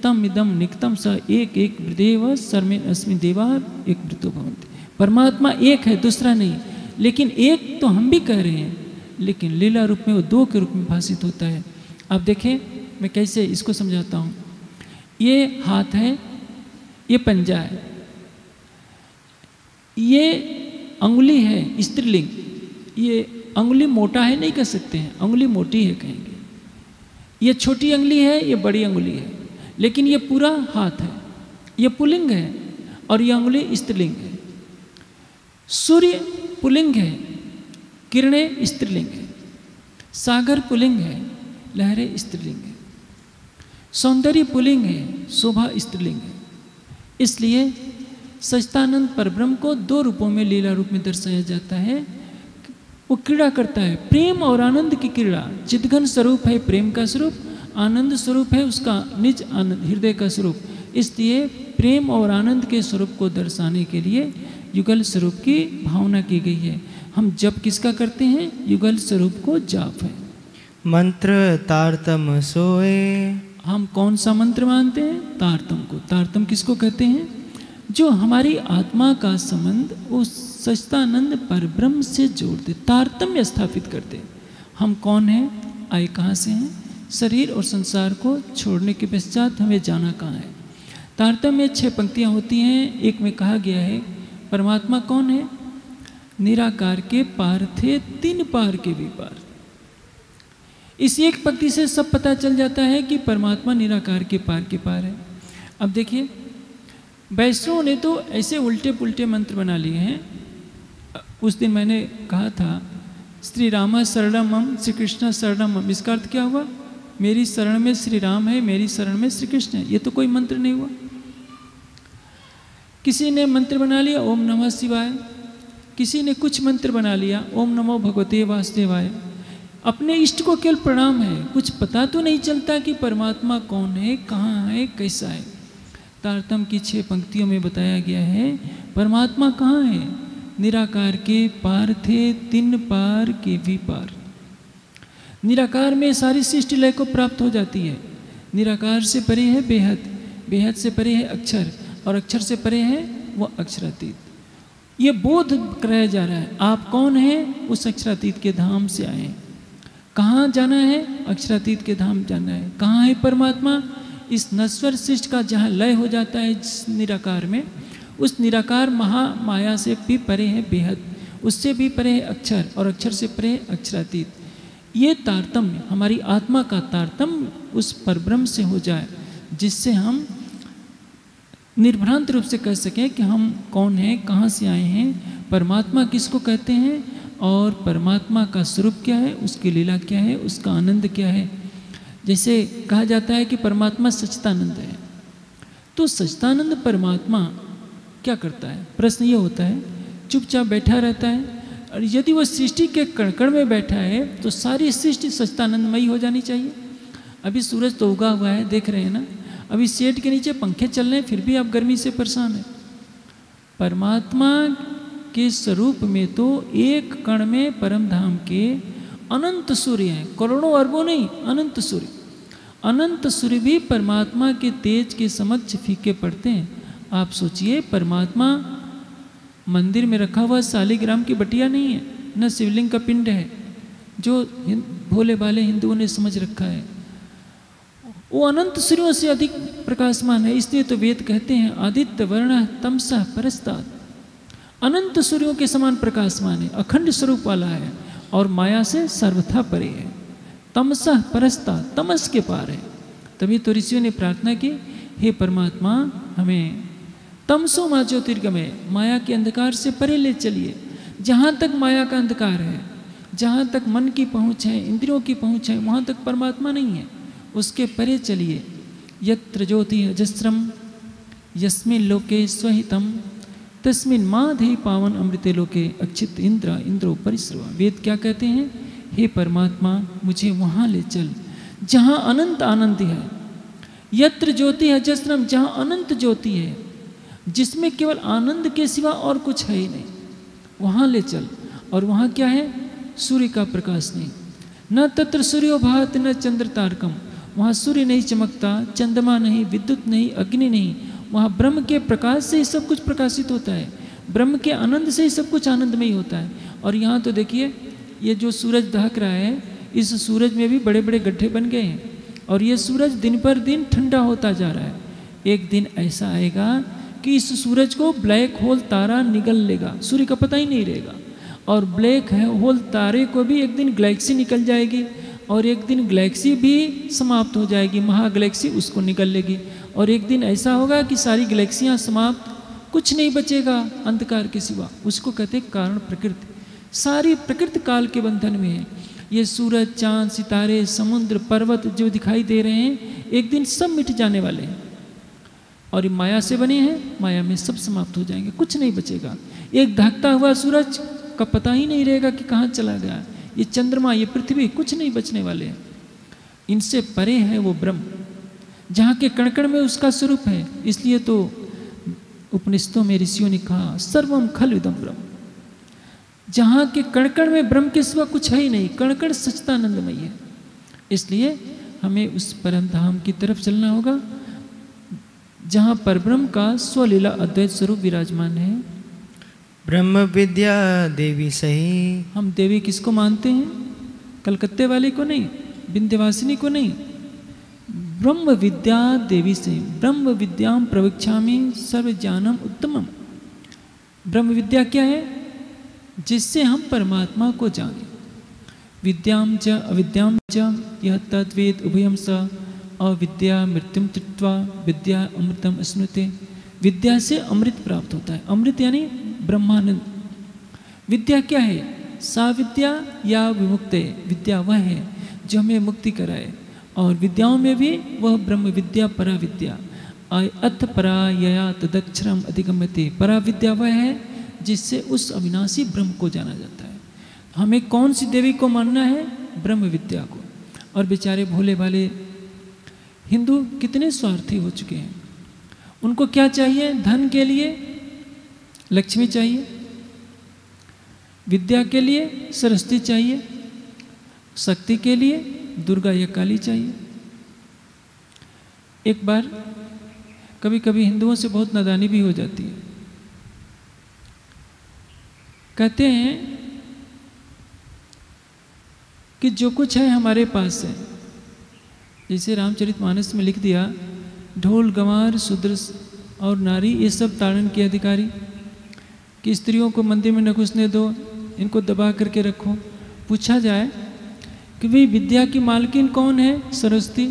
तम इदम निकतम स एक एक वृदेव सर्मे अस्मिन् देवाः एक वृतो भवन्ति। परमात्मा एक है, दूसरा नहीं। लेकिन एक तो हम भी कह रहे हैं, लेकिन लीला रूप में वो दो के रूप में भाषित होता है। आप देखें मैं कैसे इसको समझाता हूँ। ये हाथ है, ये पंजा है, ये अंगुली है स्त्रीलिंग, ये अंगुली मोटा है नहीं कह सकते हैं, अंगुली मोटी है कहेंगे, ये छोटी अंगुली है, ये बड़ी अंगुली है, लेकिन ये पूरा हाथ है, ये पुल्लिंग है और ये अंगुली स्त्रीलिंग है। सूर्य पुल्लिंग है, किरणें स्त्रीलिंग है, सागर पुल्लिंग है, लहरें स्त्रीलिंग है, सौंदर्य पुल्लिंग है, शोभा स्त्रीलिंग है। इसलिए सच्चिदानंद परब्रह्म को दो रूपों में लीला रूप में दर्शाया जाता है। वो क्रीड़ा करता है, प्रेम और आनंद की क्रीड़ा। चिद्घन स्वरूप है प्रेम का स्वरूप, आनंद स्वरूप है उसका निज आनंद हृदय का स्वरूप। इसलिए प्रेम और आनंद के स्वरूप को दर्शाने के लिए युगल स्वरूप की भावना की गई है। हम जप किसका करते हैं? युगल स्वरूप को जाप है। मंत्र तारतम सोए, हम कौन सा मंत्र मानते हैं? तारतम को। तारतम किसको कहते हैं? जो हमारी आत्मा का संबंध उस सच्चिदानंद परब्रह्म से जोड़ दे, तारतम्य स्थापित कर दे। हम कौन हैं, आए कहाँ से हैं, शरीर और संसार को छोड़ने के पश्चात हमें जाना कहाँ है। तारतम्य 6 पंक्तियाँ होती हैं। एक में कहा गया है परमात्मा कौन है? निराकार के पार थे, 3 पार के भी पार। इस 1 पंक्ति से सब पता चल जाता है कि परमात्मा निराकार के पार है। अब देखिए, वैष्णवों ने तो ऐसे उल्टे पुल्टे मंत्र बना लिए हैं। उस दिन मैंने कहा था श्री रामा शरणमम श्री कृष्ण शरणमम, इसका अर्थ क्या हुआ? मेरी शरण में श्री राम है, मेरी शरण में श्री कृष्ण है। ये तो कोई मंत्र नहीं हुआ। किसी ने मंत्र बना लिया ओम नमः शिवाय, किसी ने कुछ मंत्र बना लिया ओम नमो भगवते वासुदेवाय। अपने इष्ट को केवल प्रणाम है, कुछ पता तो नहीं चलता कि परमात्मा कौन है, कहाँ है, कैसा है। तारतम की 6 पंक्तियों में बताया गया है परमात्मा कहाँ है? निराकार के पार थे, 3 पार के भी पार। निराकार में सारी सृष्टि लय को प्राप्त हो जाती है। निराकार से परे है बेहद, बेहद से परे है अक्षर, और अक्षर से परे है वह अक्षरातीत। ये बोध कराया जा रहा है, आप कौन हैं? उस अक्षरातीत के धाम से आए हैं। कहाँ जाना है? अक्षरातीत के धाम जाना है। कहाँ है परमात्मा? इस नश्वर सृष्टि का जहाँ लय हो जाता है, जिस निराकार में, उस निराकार महामाया से भी परे है बेहद, उससे भी परे है अक्षर, और अक्षर से परे है अक्षरातीत। ये तारतम्य, हमारी आत्मा का तारतम्य उस परब्रह्म से हो जाए, जिससे हम निर्भ्रांत रूप से कह सकें कि हम कौन हैं, कहाँ से आए हैं, परमात्मा किसको कहते हैं और परमात्मा का स्वरूप क्या है, उसकी लीला क्या है, उसका आनंद क्या है। जैसे कहा जाता है कि परमात्मा सच्चिदानंद है, तो सच्चिदानंद परमात्मा क्या करता है? प्रश्न ये होता है, चुपचाप बैठा रहता है, और यदि वह सृष्टि के कणकण में बैठा है तो सारी सृष्टि सच्चिदानंदमयी हो जानी चाहिए। अभी सूरज तो उगा हुआ है, देख रहे हैं ना, अभी शेड के नीचे पंखे चल रहे हैं, फिर भी आप गर्मी से परेशान हैं। परमात्मा के स्वरूप में तो 1 कण में परमधाम के अनंत सूर्य हैं, करोड़ों अरबों नहीं, अनंत सूर्य। अनंत सूर्य भी परमात्मा के तेज के समक्ष फीके पड़ते हैं। आप सोचिए, परमात्मा मंदिर में रखा हुआ शालिग्राम की बटिया नहीं है, न शिवलिंग का पिंड है जो भोले भाले हिंदुओं ने समझ रखा है। वो अनंत सूर्यों से अधिक प्रकाशमान है। इसलिए तो वेद कहते हैं आदित्य वर्ण तमसः परस्तात्, अनंत सूर्यों के समान प्रकाशमान है, अखंड स्वरूप वाला है और माया से सर्वथा परे है। तमसः परस्तात्, तमस के पार है। तभी तो ऋषियों ने प्रार्थना की, हे परमात्मा हमें तमसो मा ज्योतिर्गमय, माया के अंधकार से परे ले चलिए। जहाँ तक माया का अंधकार है, जहाँ तक मन की पहुँच है, इंद्रियों की पहुँच है, वहाँ तक परमात्मा नहीं है, उसके परे चलिए। यत्र ज्योति अजस्रम यस्मिन् लोके स्वहितम् तस्मिन् माधे पावन अमृते लोके अक्षित इंद्र इंद्रो परिश्रवा। वेद क्या कहते हैं? हे परमात्मा मुझे वहाँ ले चल जहाँ अनंत आनंद है। यत्र ज्योति है जस्त्रम, जहाँ अनंत ज्योति है, जिसमें केवल आनंद के सिवा और कुछ है ही नहीं, वहाँ ले चल। और वहाँ क्या है? सूर्य का प्रकाश नहीं। न तत्र सूर्यो भाति न चंद्र तारकम, वहाँ सूर्य नहीं चमकता, चंद्रमा नहीं, विद्युत नहीं, अग्नि नहीं। वहाँ ब्रह्म के प्रकाश से ही सब कुछ प्रकाशित होता है, ब्रह्म के आनंद से ही सब कुछ आनंदमय होता है। और यहाँ तो देखिए, ये जो सूरज दहक रहा है, इस सूरज में भी बड़े बड़े गड्ढे बन गए हैं, और ये सूरज दिन पर दिन ठंडा होता जा रहा है। एक दिन ऐसा आएगा कि इस सूरज को ब्लैक होल तारा निगल लेगा, सूर्य का पता ही नहीं रहेगा। और ब्लैक होल तारे को भी एक दिन गैलेक्सी निकल जाएगी और एक दिन गैलेक्सी भी समाप्त हो जाएगी, महागैलेक्सी उसको निकल लेगी। और एक दिन ऐसा होगा कि सारी गैलेक्सियाँ समाप्त, कुछ नहीं बचेगा अंधकार के सिवा। उसको कहते हैं कारण प्रकृति, सारी प्रकृति काल के बंधन में है। ये सूरज, चांद, सितारे, समुद्र, पर्वत जो दिखाई दे रहे हैं एक दिन सब मिट जाने वाले हैं और ये माया से बने हैं, माया में सब समाप्त हो जाएंगे, कुछ नहीं बचेगा। एक ढाकता हुआ सूरज का पता ही नहीं रहेगा कि कहाँ चला गया। ये चंद्रमा, ये पृथ्वी, कुछ नहीं बचने वाले हैं। इनसे परे है वो ब्रह्म जहाँ के कण-कण में उसका स्वरूप है। इसलिए तो उपनिषदों में ऋषियों ने कहा सर्वम खल इदम ब्रह्म, जहाँ के कण-कण में ब्रह्म के सिवा कुछ है ही नहीं, कण-कण सच्चिदानंदमय है। इसलिए हमें उस परम धाम की तरफ चलना होगा जहाँ परब्रह्म का स्वलीला अद्वैत स्वरूप विराजमान है। ब्रह्म विद्या देवी सही। हम देवी किसको मानते हैं? कलकत्ते वाले को नहीं, विंध्यवासिनी को नहीं, ब्रह्म विद्या देवी सही। ब्रह्म विद्याम प्रवक्ष्यामि सर्वज्ञानम उत्तमम। ब्रह्म विद्या क्या है? जिससे हम परमात्मा को जानें। विद्याम च अविद्याम च यः तद्वेद उभयं स अविद्या मृत्युम त्यक्त्वा विद्या अमृतम अश्नुते। विद्या से अमृत प्राप्त होता है, अमृत यानी ब्रह्मानंद। विद्या क्या है? सा विद्या या विमुक्ते, विद्या वह है जो हमें मुक्ति कराए। और विद्याओं में भी वह ब्रह्म विद्या परा विद्या, अथ परा यया तदक्षरम अधिगम्यते। परा विद्या वह है जिससे उस अविनाशी ब्रह्म को जाना जाता है। हमें कौन सी देवी को मानना है? ब्रह्म विद्या को। और बेचारे भोले भाले हिंदू कितने स्वार्थी हो चुके हैं। उनको क्या चाहिए? धन के लिए लक्ष्मी चाहिए, विद्या के लिए सरस्वती चाहिए, शक्ति के लिए दुर्गा या काली चाहिए। एक बार कभी कभी हिंदुओं से बहुत नादानी भी हो जाती है। कहते हैं कि जो कुछ है हमारे पास है, जैसे रामचरितमानस में लिख दिया ढोल गंवार शूद्र और नारी ये सब ताड़न के अधिकारी, कि स्त्रियों को मंदिर में न घुसने दो, इनको दबा करके रखो। पूछा जाए कि भाई विद्या की मालकिन कौन है? सरस्वती।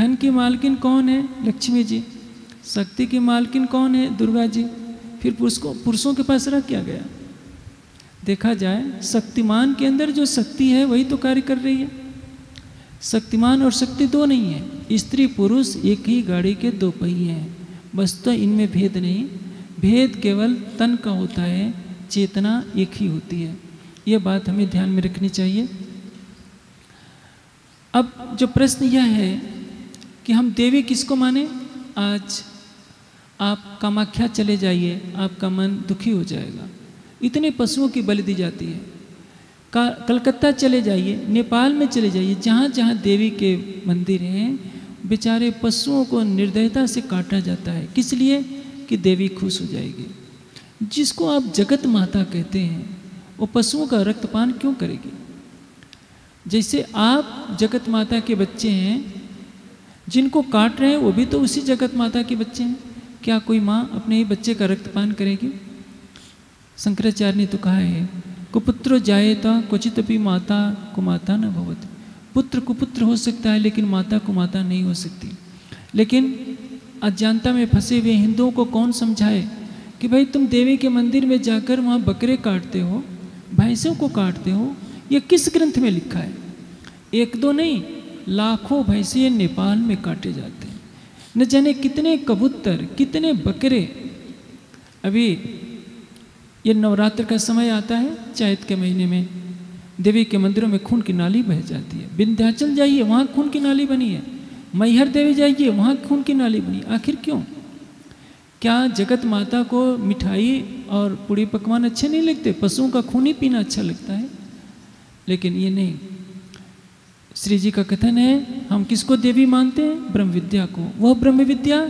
धन की मालकिन कौन है? लक्ष्मी जी। शक्ति की मालकिन कौन है? दुर्गा जी। फिर पुरुषों के पास रख क्या गया? देखा जाए शक्तिमान के अंदर जो शक्ति है वही तो कार्य कर रही है। शक्तिमान और शक्ति दो नहीं है, स्त्री पुरुष एक ही गाड़ी के दो पहिए हैं, बस तो इनमें भेद नहीं। भेद केवल तन का होता है, चेतना एक ही होती है। ये बात हमें ध्यान में रखनी चाहिए। अब जो प्रश्न यह है कि हम देवी किसको माने? आज आप कामाख्या चले जाइए, आपका मन दुखी हो जाएगा। इतने पशुओं की बलि दी जाती है। कलकत्ता चले जाइए, नेपाल में चले जाइए, जहाँ जहाँ देवी के मंदिर हैं बेचारे पशुओं को निर्दयता से काटा जाता है। किस लिए? कि देवी खुश हो जाएगी। जिसको आप जगत माता कहते हैं वो पशुओं का रक्तपान क्यों करेगी? जैसे आप जगत माता के बच्चे हैं, जिनको काट रहे हैं वो भी तो उसी जगत माता के बच्चे हैं। क्या कोई माँ अपने ही बच्चे का रक्तपान करेगी? शंकराचार्य ने तो कहा है कुपुत्रो जायेत क्वचिदपि माता कुमाता न भवति। पुत्र कुपुत्र हो सकता है लेकिन माता कुमाता नहीं हो सकती। लेकिन अज्ञानता में फंसे हुए हिंदुओं को कौन समझाए कि भाई तुम देवी के मंदिर में जाकर वहाँ बकरे काटते हो, भैंसों को काटते हो, ये किस ग्रंथ में लिखा है? एक दो नहीं, लाखों भैंसे नेपाल में काटे जाते हैं, न जाने कितने कबूतर, कितने बकरे। अभी ये नवरात्र का समय आता है, चैत के महीने में देवी के मंदिरों में खून की नाली बह जाती है। विंध्याचल जाइए, वहाँ खून की नाली बनी है। मैहर देवी जाइए, वहाँ खून की नाली बनी। आखिर क्यों? क्या जगत माता को मिठाई और पूड़ी पकवान अच्छे नहीं लगते? पशुओं का खून ही पीना अच्छा लगता है। लेकिन ये नहीं। श्री जी का कथन है हम किसको देवी मानते हैं? ब्रह्म विद्या को। वह ब्रह्म विद्या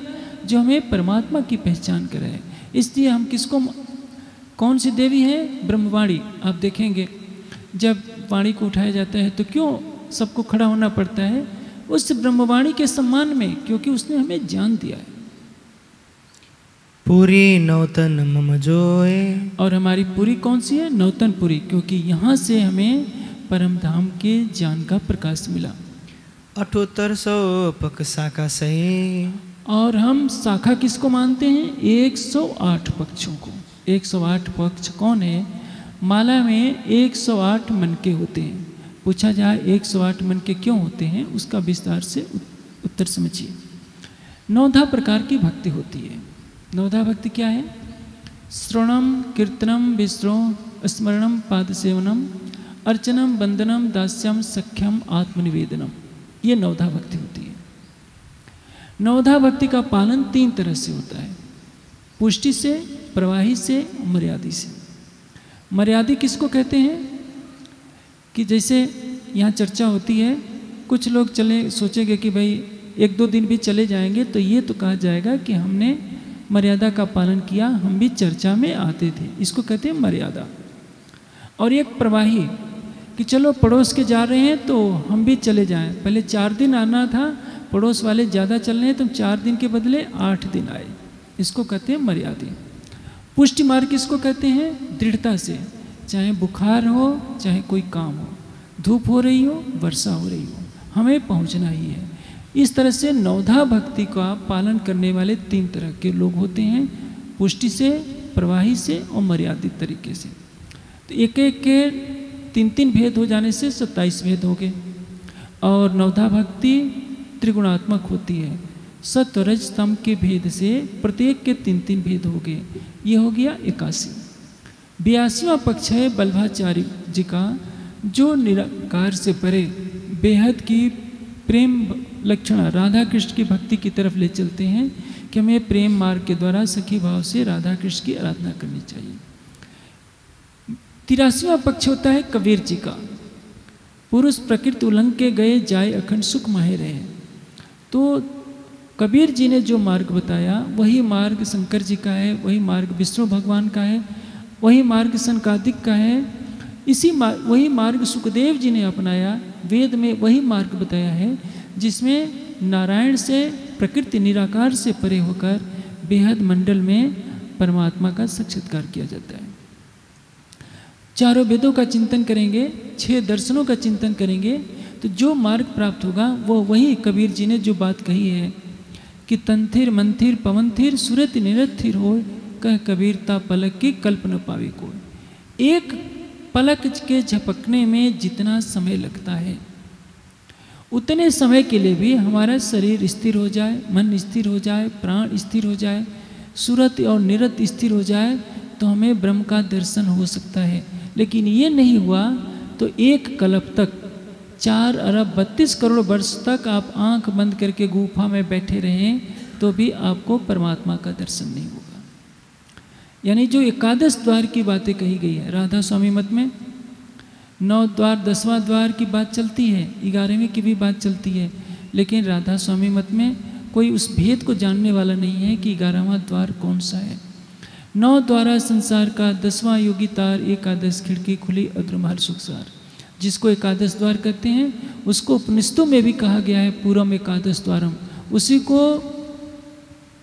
जो हमें परमात्मा की पहचान कराए। इसलिए हम किसको, कौन सी देवी है? ब्रह्मवाणी। आप देखेंगे जब वाणी को उठाया जाता है तो क्यों सबको खड़ा होना पड़ता है? उस ब्रह्मवाणी के सम्मान में, क्योंकि उसने हमें ज्ञान दिया है। पूरी नौतन मम जोए। और हमारी पूरी कौन सी है? नौतन पूरी, क्योंकि यहाँ से हमें परम धाम के ज्ञान का प्रकाश मिला। अठोत्तर सौ पक शाखा सही। और हम शाखा किसको मानते हैं? 108 पक्षों को। 108 पक्ष कौन है? माला में 108 मनके होते हैं। पूछा जाए 108 मनके क्यों होते हैं, उसका विस्तार से उत्तर समझिए। 9 प्रकार की भक्ति होती है। 9 भक्ति क्या है? श्रवणम कीर्तनम विष्णु स्मरणम पाद सेवनम अर्चनम वंदनम दास्यम सख्यम आत्मनिवेदनम। ये 9 भक्ति होती है। 9 भक्ति का पालन 3 तरह से होता है, पुष्टि से, प्रवाही से, मर्यादी से। मर्यादी किसको कहते हैं? कि जैसे यहाँ चर्चा होती है, कुछ लोग चले सोचेंगे कि भाई 1-2 दिन भी चले जाएंगे तो ये तो कहा जाएगा कि हमने मर्यादा का पालन किया, हम भी चर्चा में आते थे, इसको कहते हैं मर्यादा। और एक प्रवाही कि चलो पड़ोस के जा रहे हैं तो हम भी चले जाएं। पहले 4 दिन आना था, पड़ोस वाले ज़्यादा चल रहे हैं, तुम 4 दिन के बदले 8 दिन आए, इसको कहते हैं मर्यादी। पुष्टि मार्ग इसको कहते हैं दृढ़ता से, चाहे बुखार हो, चाहे कोई काम हो, धूप हो रही हो, वर्षा हो रही हो, हमें पहुँचना ही है। इस तरह से 9 भक्ति का पालन करने वाले 3 तरह के लोग होते हैं, पुष्टि से, प्रवाही से और मर्यादित तरीके से। तो एक-एक के 3-3 भेद हो जाने से 27 भेद हो गए। और 9 भक्ति त्रिगुणात्मक होती है, सत्व रज तम के भेद से प्रत्येक के 3-3 भेद हो गए, ये हो गया 81। 82वां पक्ष है वल्लभाचार्य जी का, जो निरंकार से परे बेहद की प्रेम लक्षण राधा कृष्ण की भक्ति की तरफ ले चलते हैं कि हमें प्रेम मार्ग के द्वारा सखी भाव से राधा कृष्ण की आराधना करनी चाहिए। 83वां पक्ष होता है कबीर जी का, पुरुष प्रकृति उलंघ के गए जाए अखंड सुख माहे रहे। तो कबीर जी ने जो मार्ग बताया वही मार्ग शंकर जी का है, वही मार्ग विष्णु भगवान का है, वही मार्ग सनकादिक का है, वही मार्ग सुखदेव जी ने अपनाया। वेद में वही मार्ग बताया है जिसमें नारायण से प्रकृति निराकार से परे होकर बेहद मंडल में परमात्मा का साक्षात्कार किया जाता है। 4 वेदों का चिंतन करेंगे, 6 दर्शनों का चिंतन करेंगे, तो जो मार्ग प्राप्त होगा वो वही कबीर जी ने जो बात कही है कि तंथिर मंथिर पवनथिर सुरत निरथिर हो कह कबीरता पलक की कल्प न पावे को। एक पलक के झपकने में जितना समय लगता है उतने समय के लिए भी हमारा शरीर स्थिर हो जाए, मन स्थिर हो जाए, प्राण स्थिर हो जाए, सुरत और निरत स्थिर हो जाए तो हमें ब्रह्म का दर्शन हो सकता है। लेकिन ये नहीं हुआ तो एक कल्प तक 4 अरब 32 करोड़ वर्ष तक आप आंख बंद करके गुफा में बैठे रहें तो भी आपको परमात्मा का दर्शन नहीं होगा। यानी जो 11 द्वार की बातें कही गई है राधा स्वामी मत में, 9 द्वार 10वां द्वार की बात चलती है, 11वें की भी बात चलती है, लेकिन राधा स्वामी मत में कोई उस भेद को जानने वाला नहीं है कि 11वां द्वार कौन सा है। 9 द्वारा संसार का, 10वां योगी तार, 11 खिड़की खुली अग्रमहर सुखसार, जिसको 11 द्वार कहते हैं उसको उपनिषदों में भी कहा गया है पूरम 11 द्वारम, उसी को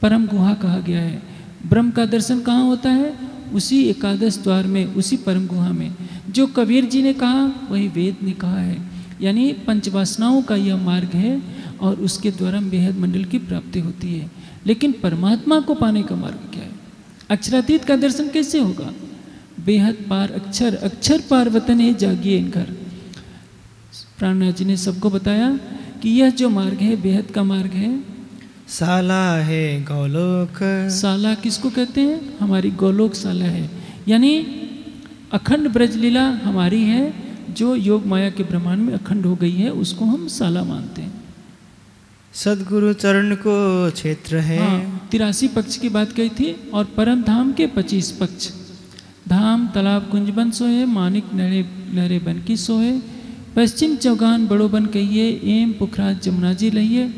परम गुहा कहा गया है। ब्रह्म का दर्शन कहाँ होता है? उसी 11 द्वार में, उसी परम गुहा में। जो कबीर जी ने कहा वही वेद ने कहा है, यानी पंचवासनाओं का यह मार्ग है और उसके द्वारा बेहद मंडल की प्राप्ति होती है। लेकिन परमात्मा को पाने का मार्ग क्या है? अक्षरातीत का दर्शन कैसे होगा? बेहद पार अक्षर, अक्षर पार वतन है जागिए इन घर। प्राणनाथ जी ने सबको बताया कि यह जो मार्ग है बेहद का मार्ग है। साला है गौलोक, साला किसको कहते हैं? हमारी गौलोक साला है, यानी अखंड ब्रजलीला हमारी है जो योग माया के ब्रह्मांड में अखंड हो गई है, उसको हम साला मानते हैं। सदगुरु चरण को क्षेत्र है। 83 पक्ष की बात कही थी और परम धाम के 25 पक्ष। धाम तालाब कुंज बन सोहे, मानिक नहरे बन की सोहे, पश्चिम चौगान बड़ो बन कहिए, एम पुखराज जमुना जी लहिए,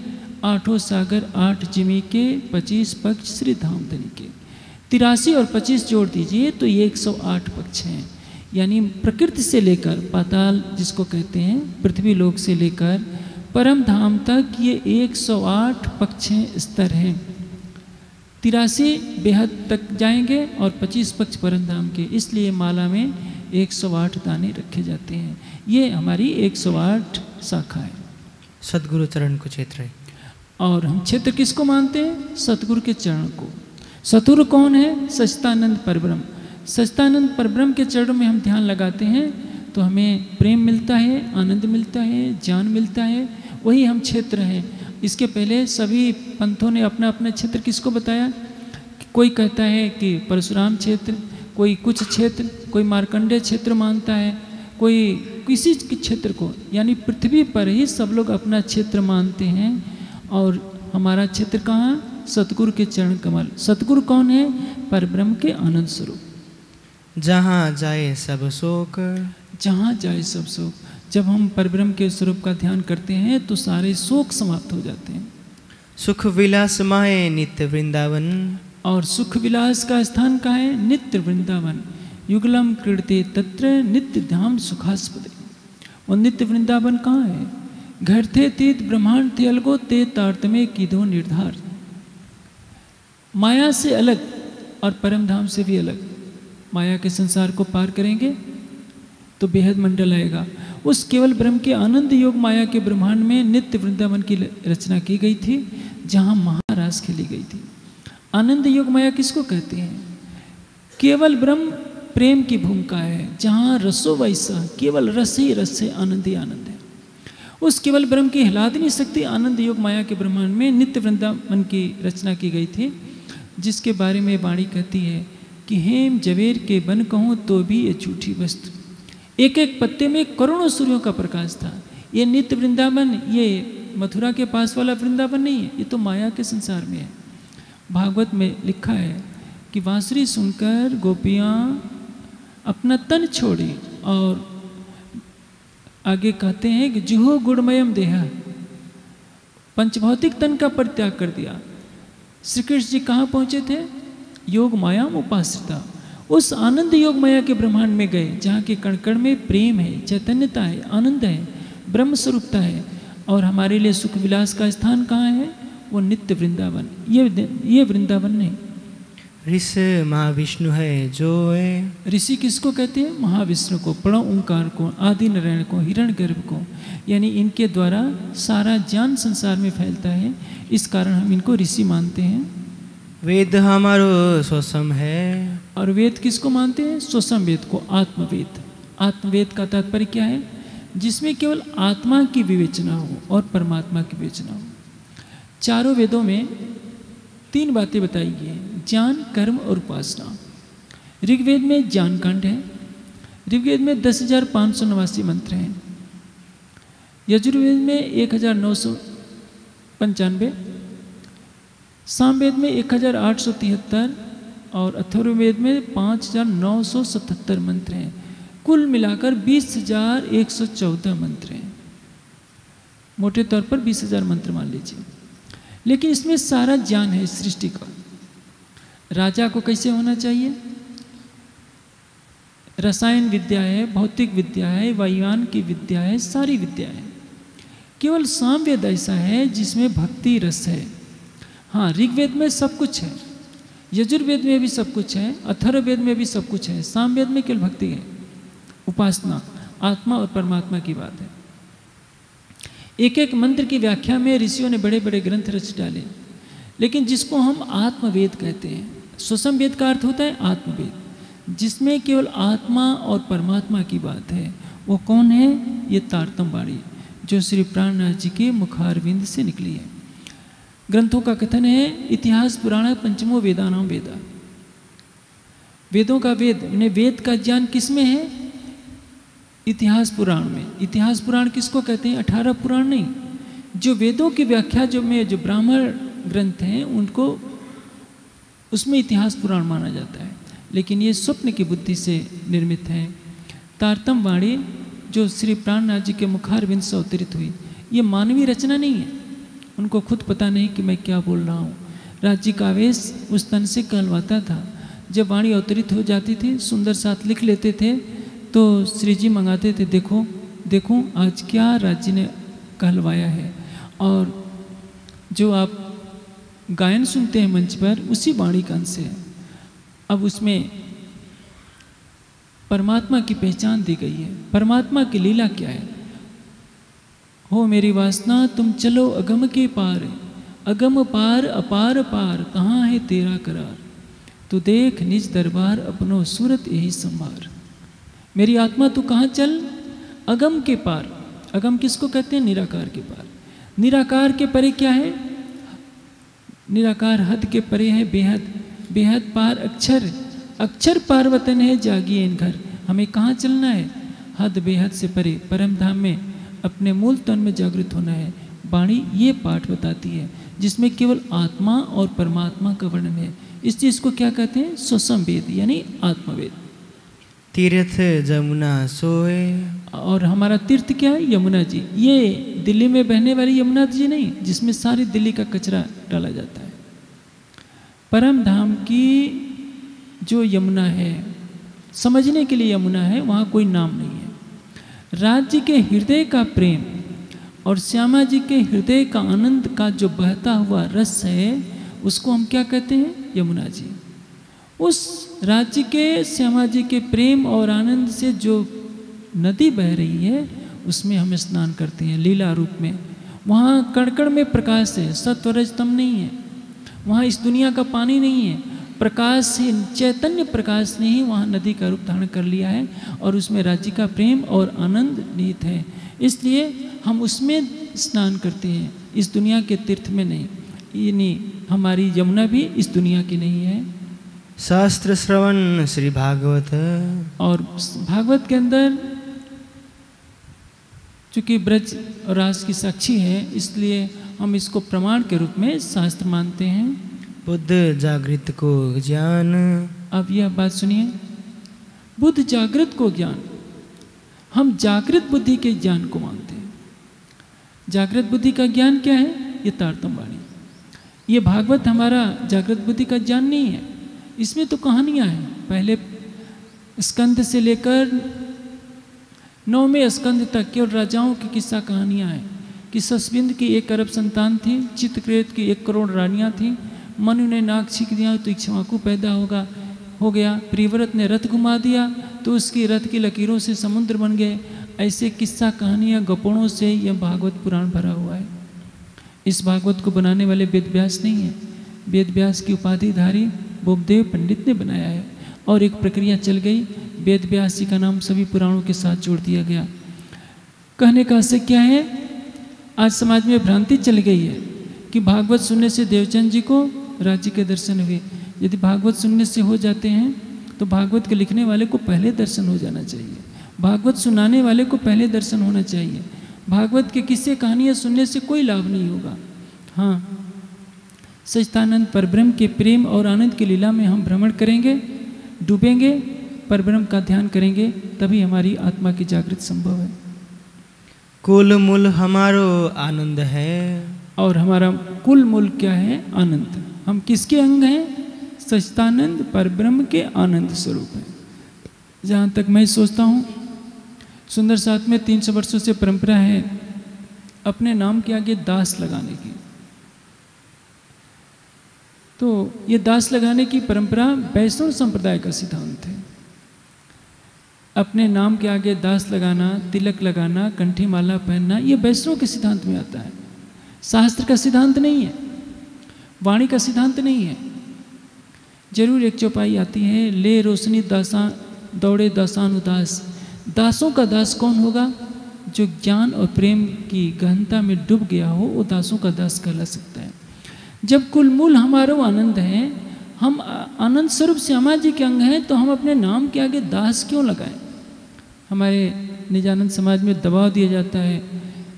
8 सागर 8 जिमी के 25 पक्ष श्री धाम धनी के। 83 और 25 जोड़ दीजिए तो ये 108 पक्ष हैं, यानी प्रकृति से लेकर पाताल जिसको कहते हैं, पृथ्वी लोक से लेकर परम धाम तक ये 108 पक्ष हैं, स्तर हैं। 83 बेहद तक जाएंगे और 25 पक्ष परम धाम के, इसलिए माला में 108 दाने रखे जाते हैं। ये हमारी 108 शाखा है। सतगुरु चरण को क्षेत्र है, और हम क्षेत्र किसको मानते हैं? सतगुरु के चरण को। सतगुरु कौन है? सच्चिदानंद परब्रह्म। सच्चिदानंद परब्रह्म के चरणों में हम ध्यान लगाते हैं तो हमें प्रेम मिलता है, आनंद मिलता है, ज्ञान मिलता है, वही हम क्षेत्र हैं। इसके पहले सभी पंथों ने अपना अपना क्षेत्र किसको बताया? कोई कहता है कि परशुराम क्षेत्र, कोई कुछ क्षेत्र, कोई मार्कंडेय क्षेत्र मानता है, कोई किसी क्षेत्र को, यानी पृथ्वी पर ही सब लोग अपना क्षेत्र मानते हैं। और हमारा क्षेत्र कहाँ? सतगुरु के चरण कमल। सतगुरु कौन है? परब्रह्म के आनंद स्वरूप। जहाँ जाए सब शोक, जहाँ जाए सब शोक। जब हम परब्रह्म के स्वरूप का ध्यान करते हैं तो सारे शोक समाप्त हो जाते हैं। सुख विलास माए नित्य वृंदावन, और सुख विलास का स्थान कहाँ है? नित्य वृंदावन। युगलम क्रीडते तत्र नित्य धाम सुखास्पदे। और नित्य वृंदावन कहाँ है? घर थे तीत ब्रह्मांड थे अलगो, ते तारतमे कीधो निर्धार। माया से अलग और परम धाम से भी अलग। माया के संसार को पार करेंगे तो बेहद मंडल आएगा। उस केवल ब्रह्म के आनंद योग माया के ब्रह्मांड में नित्य वृंदावन की रचना की गई थी, जहाँ महारास खेली गई थी। आनंद योग माया किसको कहते हैं? केवल ब्रह्म प्रेम की भूमिका है, जहाँ रसो वैसा, केवल रस ही रस है, आनंद ही आनंद है। उस केवल ब्रह्म की हिलादनी शक्ति आनंद योग माया के ब्रह्मांड में नित्य वृंदावन की रचना की गई थी, जिसके बारे में वाणी कहती है कि हेम जवेर के बन कहूँ तो भी ये झूठी वस्तु, एक एक पत्ते में करोड़ों सूर्यों का प्रकाश था। ये नित्य वृंदावन, ये मथुरा के पास वाला वृंदावन नहीं है, ये तो माया के संसार में है। भागवत में लिखा है कि बांसुरी सुनकर गोपियाँ अपना तन छोड़ी, और आगे कहते हैं कि जुहो गुणमयम देहा, पंचभौतिक तन का परित्याग कर दिया। श्री कृष्ण जी कहाँ पहुँचे थे? योग मायाम उपासिता, उस आनंद योग माया के ब्रह्मांड में गए, जहाँ के कणकण में प्रेम है, चैतन्यता है, आनंद है, ब्रह्म स्वरूपता है। और हमारे लिए सुख विलास का स्थान कहाँ है? वो नित्य वृंदावन। ये वृंदावन नहीं। ऋषि महाविष्णु है जो है। ऋषि किसको कहते हैं? महाविष्णु को, प्रणव ओंकार को, आदि नारायण को, हिरण्यगर्भ को, यानी इनके द्वारा सारा ज्ञान संसार में फैलता है, इस कारण हम इनको ऋषि मानते हैं। वेद हमारो स्वसम है, और वेद किसको मानते हैं? स्वसम वेद को, आत्मवेद। आत्मवेद का तात्पर्य क्या है? जिसमें केवल आत्मा की विवेचना हो और परमात्मा की विवेचना हो। चारों वेदों में 3 बातें बताई गई हैं, ज्ञान, कर्म और उपासना। ऋग्वेद में ज्ञान कांड है। ऋग्वेद में 10,589 मंत्र हैं। यजुर्वेद में 1,995, सामवेद में 1,873 और अथर्ववेद में 5,977 मंत्र हैं। कुल मिलाकर 20,114 मंत्र हैं। मोटे तौर पर 20,000 मंत्र मान लीजिए। लेकिन इसमें सारा ज्ञान है सृष्टि का। राजा को कैसे होना चाहिए? रसायन विद्या है, भौतिक विद्या है, वायुयान की विद्या है, सारी विद्या है। केवल सामवेद ऐसा है जिसमें भक्ति रस है। हाँ, ऋग्वेद में सब कुछ है, यजुर्वेद में भी सब कुछ है, अथर्ववेद में भी सब कुछ है, सामवेद में केवल भक्ति है, उपासना, आत्मा और परमात्मा की बात है। एक एक मंत्र की व्याख्या में ऋषियों ने बड़े बड़े ग्रंथ रच डाले, लेकिन जिसको हम आत्मवेद कहते हैं। स्वसम वेद का अर्थ होता है आत्मवेद, जिसमें केवल आत्मा और परमात्मा की बात है। वो कौन है? ये तारतम वाणी, जो श्री प्राणनाथ जी के मुखारविंद से निकली है। ग्रंथों का कथन है इतिहास पुराण पंचमो वेदानाम वेदा। वेदों का वेद, यानी वेद का ज्ञान किस में है? इतिहास पुराण में। इतिहास पुराण किसको कहते हैं? 18 पुराण नहीं, जो वेदों की व्याख्या जो में जो ब्राह्मण ग्रंथ हैं उनको, उसमें इतिहास पुराण माना जाता है। लेकिन ये स्वप्न की बुद्धि से निर्मित है। तारतम वाणी जो श्री प्राणनाथ जी के मुखारविंद से अवतरित हुई, ये मानवीय रचना नहीं है। उनको खुद पता नहीं कि मैं क्या बोल रहा हूँ। राज्य का आवेश उस तन से कहलवाता था। जब वाणी अवतरित हो जाती थी, सुंदर साथ लिख लेते थे, तो श्री जी मंगाते थे, देखो देखो आज क्या राज्य ने कहलवाया है। और जो आप गायन सुनते हैं मंच पर, उसी वाणी का अंश है। अब उसमें परमात्मा की पहचान दी गई है, परमात्मा की लीला क्या है। हो मेरी वासना तुम चलो अगम के पार, अगम पार अपार पार कहाँ है तेरा करार, तू देख निज दरबार अपनो सूरत यही संभार। मेरी आत्मा तू कहाँ चल, अगम के पार। अगम किसको कहते हैं? निराकार के पार। निराकार के परे क्या है? निराकार हद के परे है, बेहद, बेहद पार अक्षर, अक्षर पार वतन है जागी इन घर। हमें कहाँ चलना है? हद बेहद से परे परम धाम में अपने मूल तन में जागृत होना है। वाणी ये पाठ बताती है जिसमें केवल आत्मा और परमात्मा का वर्णन है। इस चीज़ को क्या कहते हैं? स्वसंवेद यानी आत्मवेद। तीर्थ जमुना सोए, और हमारा तीर्थ क्या है? यमुना जी। ये दिल्ली में बहने वाली यमुना जी नहीं जिसमें सारी दिल्ली का कचरा डाला जाता है। परम धाम की जो यमुना है, समझने के लिए यमुना है, वहाँ कोई नाम नहीं है। राज्य के हृदय का प्रेम और श्यामा जी के हृदय का आनंद का जो बहता हुआ रस है, उसको हम क्या कहते हैं? यमुना जी। उस राज्य के श्यामा जी के प्रेम और आनंद से जो नदी बह रही है, उसमें हम स्नान करते हैं लीला रूप में। वहाँ कणकण में प्रकाश है, सत्व रजतम नहीं है। वहाँ इस दुनिया का पानी नहीं है, प्रकाश है, चैतन्य प्रकाश ने ही वहाँ नदी का रूप धारण कर लिया है और उसमें राज्य का प्रेम और आनंद निहित है। इसलिए हम उसमें स्नान करते हैं, इस दुनिया के तीर्थ में नहीं। यानी हमारी यमुना भी इस दुनिया की नहीं है। शास्त्र श्रवण श्री भागवत, और भागवत के अंदर चूँकि ब्रज और रास की साक्षी है, इसलिए हम इसको प्रमाण के रूप में शास्त्र मानते हैं। बुद्ध जागृत को ज्ञान, अब यह बात सुनिए, बुद्ध जागृत को ज्ञान। हम जागृत बुद्धि के ज्ञान को मानते हैं। जागृत बुद्धि का ज्ञान क्या है? ये तारतम वाणी। ये भागवत हमारा जागृत बुद्धि का ज्ञान नहीं है। इसमें तो कहानियाँ हैं, पहले स्कंध से लेकर 9वें स्कंध तक केवल राजाओं की किस्सा कहानियाँ हैं कि ससबिंद की 1 अरब संतान थी, चित्रकेत की 1 करोड़ रानियाँ थीं, मनु ने नाक छींक दिया तो इक्ष्वाकु पैदा हो गया, प्रियव्रत ने रथ घुमा दिया तो उसकी रथ की लकीरों से समुद्र बन गए। ऐसे किस्सा कहानियाँ गपोणों से यह भागवत पुराण भरा हुआ है। इस भागवत को बनाने वाले वेद व्यास नहीं है, वेद व्यास की उपाधिधारी बोपदेव पंडित ने बनाया है। और एक प्रक्रिया चल गई, वेद व्यास जी का नाम सभी पुराणों के साथ जोड़ दिया गया। कहने का असर क्या है? आज समाज में भ्रांति चल गई है कि भागवत सुनने से देवचंद जी को राज्य के दर्शन हुए। यदि भागवत सुनने से हो जाते हैं तो भागवत के लिखने वाले को पहले दर्शन हो जाना चाहिए, भागवत सुनाने वाले को पहले दर्शन होना चाहिए। भागवत के किस्से कहानियाँ सुनने से कोई लाभ नहीं होगा। हाँ, सच्चिदानंद परब्रह्म के प्रेम और आनंद की लीला में हम भ्रमण करेंगे, डूबेंगे, परब्रह्म का ध्यान करेंगे, तभी हमारी आत्मा की जागृत संभव है। कुल मूल हमारो आनंद है, और हमारा कुल मूल क्या है? आनंद। हम किसके अंग हैं? सच्चिदानंद परब्रह्म के आनंद स्वरूप हैं। जहाँ तक मैं सोचता हूँ, सुंदर साथ में 300 वर्षों से परंपरा है अपने नाम के आगे दास लगाने की। तो ये दास लगाने की परंपरा वैष्णव संप्रदाय का सिद्धांत है। अपने नाम के आगे दास लगाना, तिलक लगाना, कंठी माला पहनना, ये वैष्णव के सिद्धांत में आता है। शास्त्र का सिद्धांत नहीं है, वाणी का सिद्धांत नहीं है। जरूर एक चौपाई आती है, ले रोशनी दासा दौड़े दासान उदास। दासों का दास कौन होगा? जो ज्ञान और प्रेम की गहनता में डूब गया हो, वो दासों का दास कहला सकता है। जब कुल मूल हमारो आनंद है, हम आनंद स्वरूप श्यामा जी के अंग हैं, तो हम अपने नाम के आगे दास क्यों लगाएं? हमारे निजानंद समाज में दबाव दिया जाता है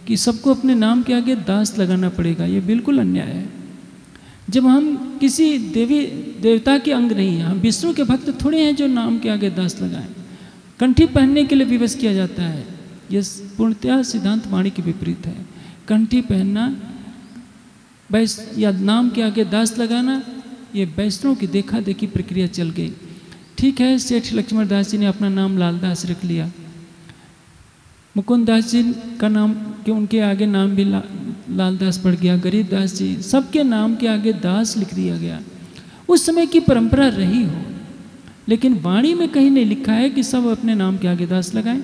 कि सबको अपने नाम के आगे दास लगाना पड़ेगा। ये बिल्कुल अन्याय है। जब हम किसी देवी देवता के अंग नहीं हैं, हम विष्णु के भक्त थोड़े हैं जो नाम के आगे दास लगाएं। कंठी पहनने के लिए विवश किया जाता है, यह पूर्णतया सिद्धांत वाणी के विपरीत है। कंठी पहनना बस या नाम के आगे दास लगाना, ये वैष्णव की देखा देखी प्रक्रिया चल गई। ठीक है, सेठ लक्ष्मण दास जी ने अपना नाम लालदास रख लिया, मुकुंद दास जी का नाम, कि उनके आगे नाम भी लालदास पढ़ गया, गरीबदास जी, सबके नाम के आगे दास लिख दिया गया। उस समय की परंपरा रही हो, लेकिन वाणी में कहीं नहीं लिखा है कि सब अपने नाम के आगे दास लगाएं,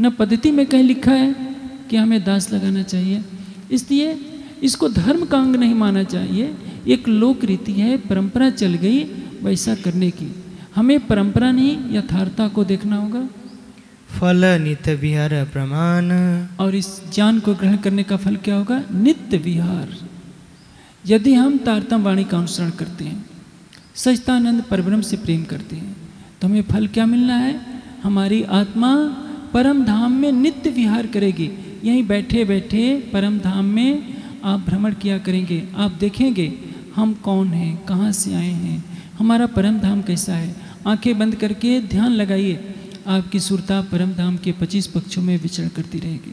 न पद्धति में कहीं लिखा है कि हमें दास लगाना चाहिए। इसलिए इसको धर्म का अंग नहीं माना चाहिए, एक लोक रीति है, परंपरा चल गई वैसा करने की। हमें परंपरा नहीं यथार्थता को देखना होगा। फल नित्य विहार प्रमाण, और इस ज्ञान को ग्रहण करने का फल क्या होगा? नित्य विहार। यदि हम तारतम वाणी का अनुसरण करते हैं, सच्चिदानंद परब्रह्म से प्रेम करते हैं, तो हमें फल क्या मिलना है? हमारी आत्मा परम धाम में नित्य विहार करेगी। यहीं बैठे बैठे परम धाम में आप भ्रमण किया करेंगे, आप देखेंगे हम कौन हैं, कहाँ से आए हैं, हमारा परम धाम कैसा है। आंखें बंद करके ध्यान लगाइए, आपकी सुरता परम धाम के 25 पक्षों में विचरण करती रहेगी।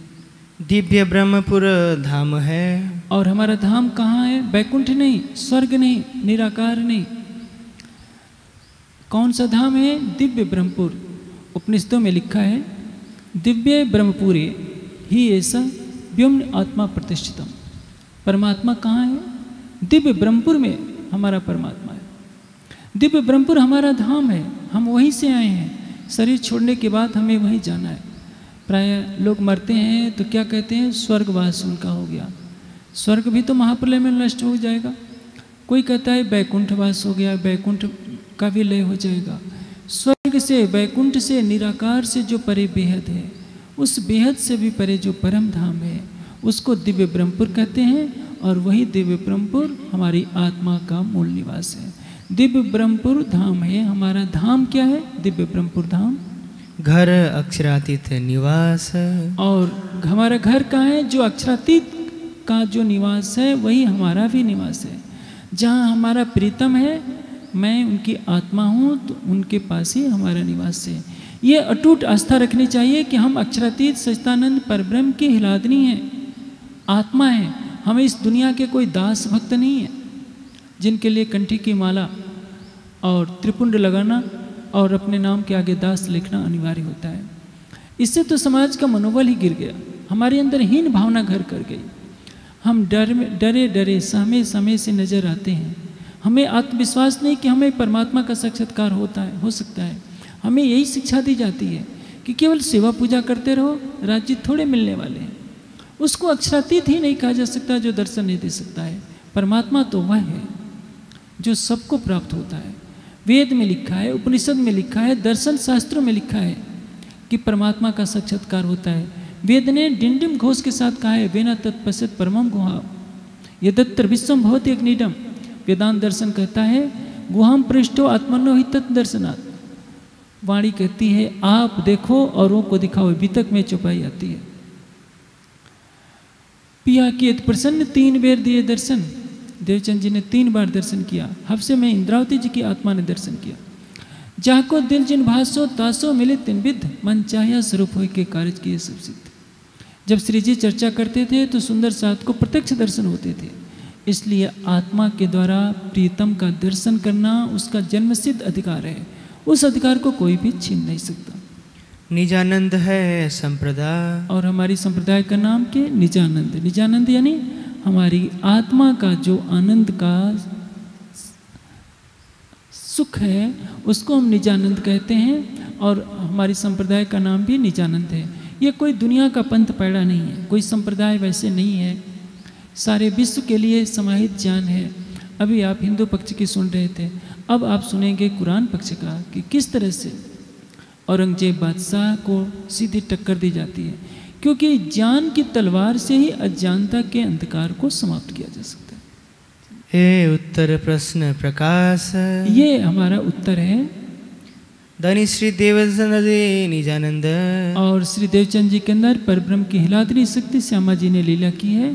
दिव्य ब्रह्मपुर धाम है, और हमारा धाम कहाँ है? बैकुंठ नहीं, स्वर्ग नहीं, निराकार नहीं। कौन सा धाम है? दिव्य ब्रह्मपुर। उपनिषदों में लिखा है, दिव्य ब्रह्मपुरे ही ऐसा व्योम्न आत्मा प्रतिष्ठितम। परमात्मा कहाँ है? दिव्य ब्रह्मपुर में हमारा परमात्मा है। दिव्य ब्रह्मपुर हमारा धाम है, हम वहीं से आए हैं। शरीर छोड़ने के बाद हमें वहीं जाना है। प्रायः लोग मरते हैं तो क्या कहते हैं? स्वर्गवास उनका हो गया। स्वर्ग भी तो महाप्रलय में नष्ट हो जाएगा। कोई कहता है वैकुंठवास हो गया, वैकुंठ का भी लय हो जाएगा। स्वर्ग से, वैकुंठ से, निराकार से जो परे बेहद है, उस बेहद से भी परे जो परम धाम है, उसको दिव्य ब्रह्मपुर कहते हैं। और वही दिव्य ब्रह्मपुर हमारी आत्मा का मूल निवास है। दिव्य ब्रह्मपुर धाम है हमारा। धाम क्या है? दिव्य ब्रह्मपुर धाम। घर अक्षरातीत निवास, और हमारा घर कहाँ है? जो अक्षरातीत का जो निवास है, वही हमारा भी निवास है। जहाँ हमारा प्रीतम है, मैं उनकी आत्मा हूँ, तो उनके पास ही हमारा निवास है। ये अटूट आस्था रखनी चाहिए कि हम अक्षरातीत सच्चिदानंद परब्रह्म की हिलादनी हैं, आत्मा है। हमें इस दुनिया के कोई दास भक्त नहीं है, जिनके लिए कंठी की माला और त्रिपुंड लगाना और अपने नाम के आगे दास लिखना अनिवार्य होता है। इससे तो समाज का मनोबल ही गिर गया, हमारे अंदर हीन भावना घर कर गई। हम डरे डरे सहमे समय से नजर आते हैं। हमें आत्मविश्वास नहीं कि हमें परमात्मा का साक्षात्कार होता है, हो सकता है। हमें यही शिक्षा दी जाती है कि केवल सेवा पूजा करते रहो, राज्य थोड़े मिलने वाले हैं। उसको अक्षरातीत ही नहीं कहा जा सकता जो दर्शन नहीं दे सकता है। परमात्मा तो वह है जो सबको प्राप्त होता है। वेद में लिखा है, उपनिषद में लिखा है, दर्शन शास्त्रों में लिखा है कि परमात्मा का साक्षात्कार होता है। वेद ने डिंडिम घोष के साथ कहा है, वेना तत्पश्यत् परमं गुहां यदत्र विश्वम भवति अग्निडम। वेदांत दर्शन कहता है, गुहां पृष्ठो आत्मनो हि तत् दर्शनात्। वाणी कहती है, आप देखो औरों को दिखाओ, भीतक में छुपाई आती है। पिया की प्रसन्न तीन बेर दिए दर्शन। देवचंद जी ने 3 बार दर्शन किया। हफ्से में इंद्रावती जी की आत्मा ने दर्शन किया। जा को दिल जिन भासो तासो मिले तिन विध मन चाहिया स्वरूप हो के कार्य किए सब सिद्ध। जब श्री जी चर्चा करते थे तो सुंदर साथ को प्रत्यक्ष दर्शन होते थे। इसलिए आत्मा के द्वारा प्रीतम का दर्शन करना उसका जन्मसिद्ध अधिकार है। उस अधिकार को कोई भी छीन नहीं सकता। निजानंद है संप्रदाय, और हमारी संप्रदाय का नाम के निजानंद। निजानंद यानी हमारी आत्मा का जो आनंद का सुख है, उसको हम निजानंद कहते हैं। और हमारी संप्रदाय का नाम भी निजानंद है। ये कोई दुनिया का पंथ पैड़ा नहीं है, कोई संप्रदाय वैसे नहीं है, सारे विश्व के लिए समाहित ज्ञान है। अभी आप हिंदू पक्ष की सुन रहे थे, अब आप सुनेंगे कुरान पक्ष का कि किस तरह से औरंगजेब बादशाह को सीधी टक्कर दी जाती है। क्योंकि ज्ञान की तलवार से ही अज्ञानता के अंधकार को समाप्त किया जा सकता है। ए उत्तर प्रश्न प्रकाश, ये हमारा उत्तर है। धनी श्री देवचंद जी निजानंद, और श्री देवचंद जी के अंदर परब्रह्म की हिलादनी शक्ति श्यामा जी ने लीला की है,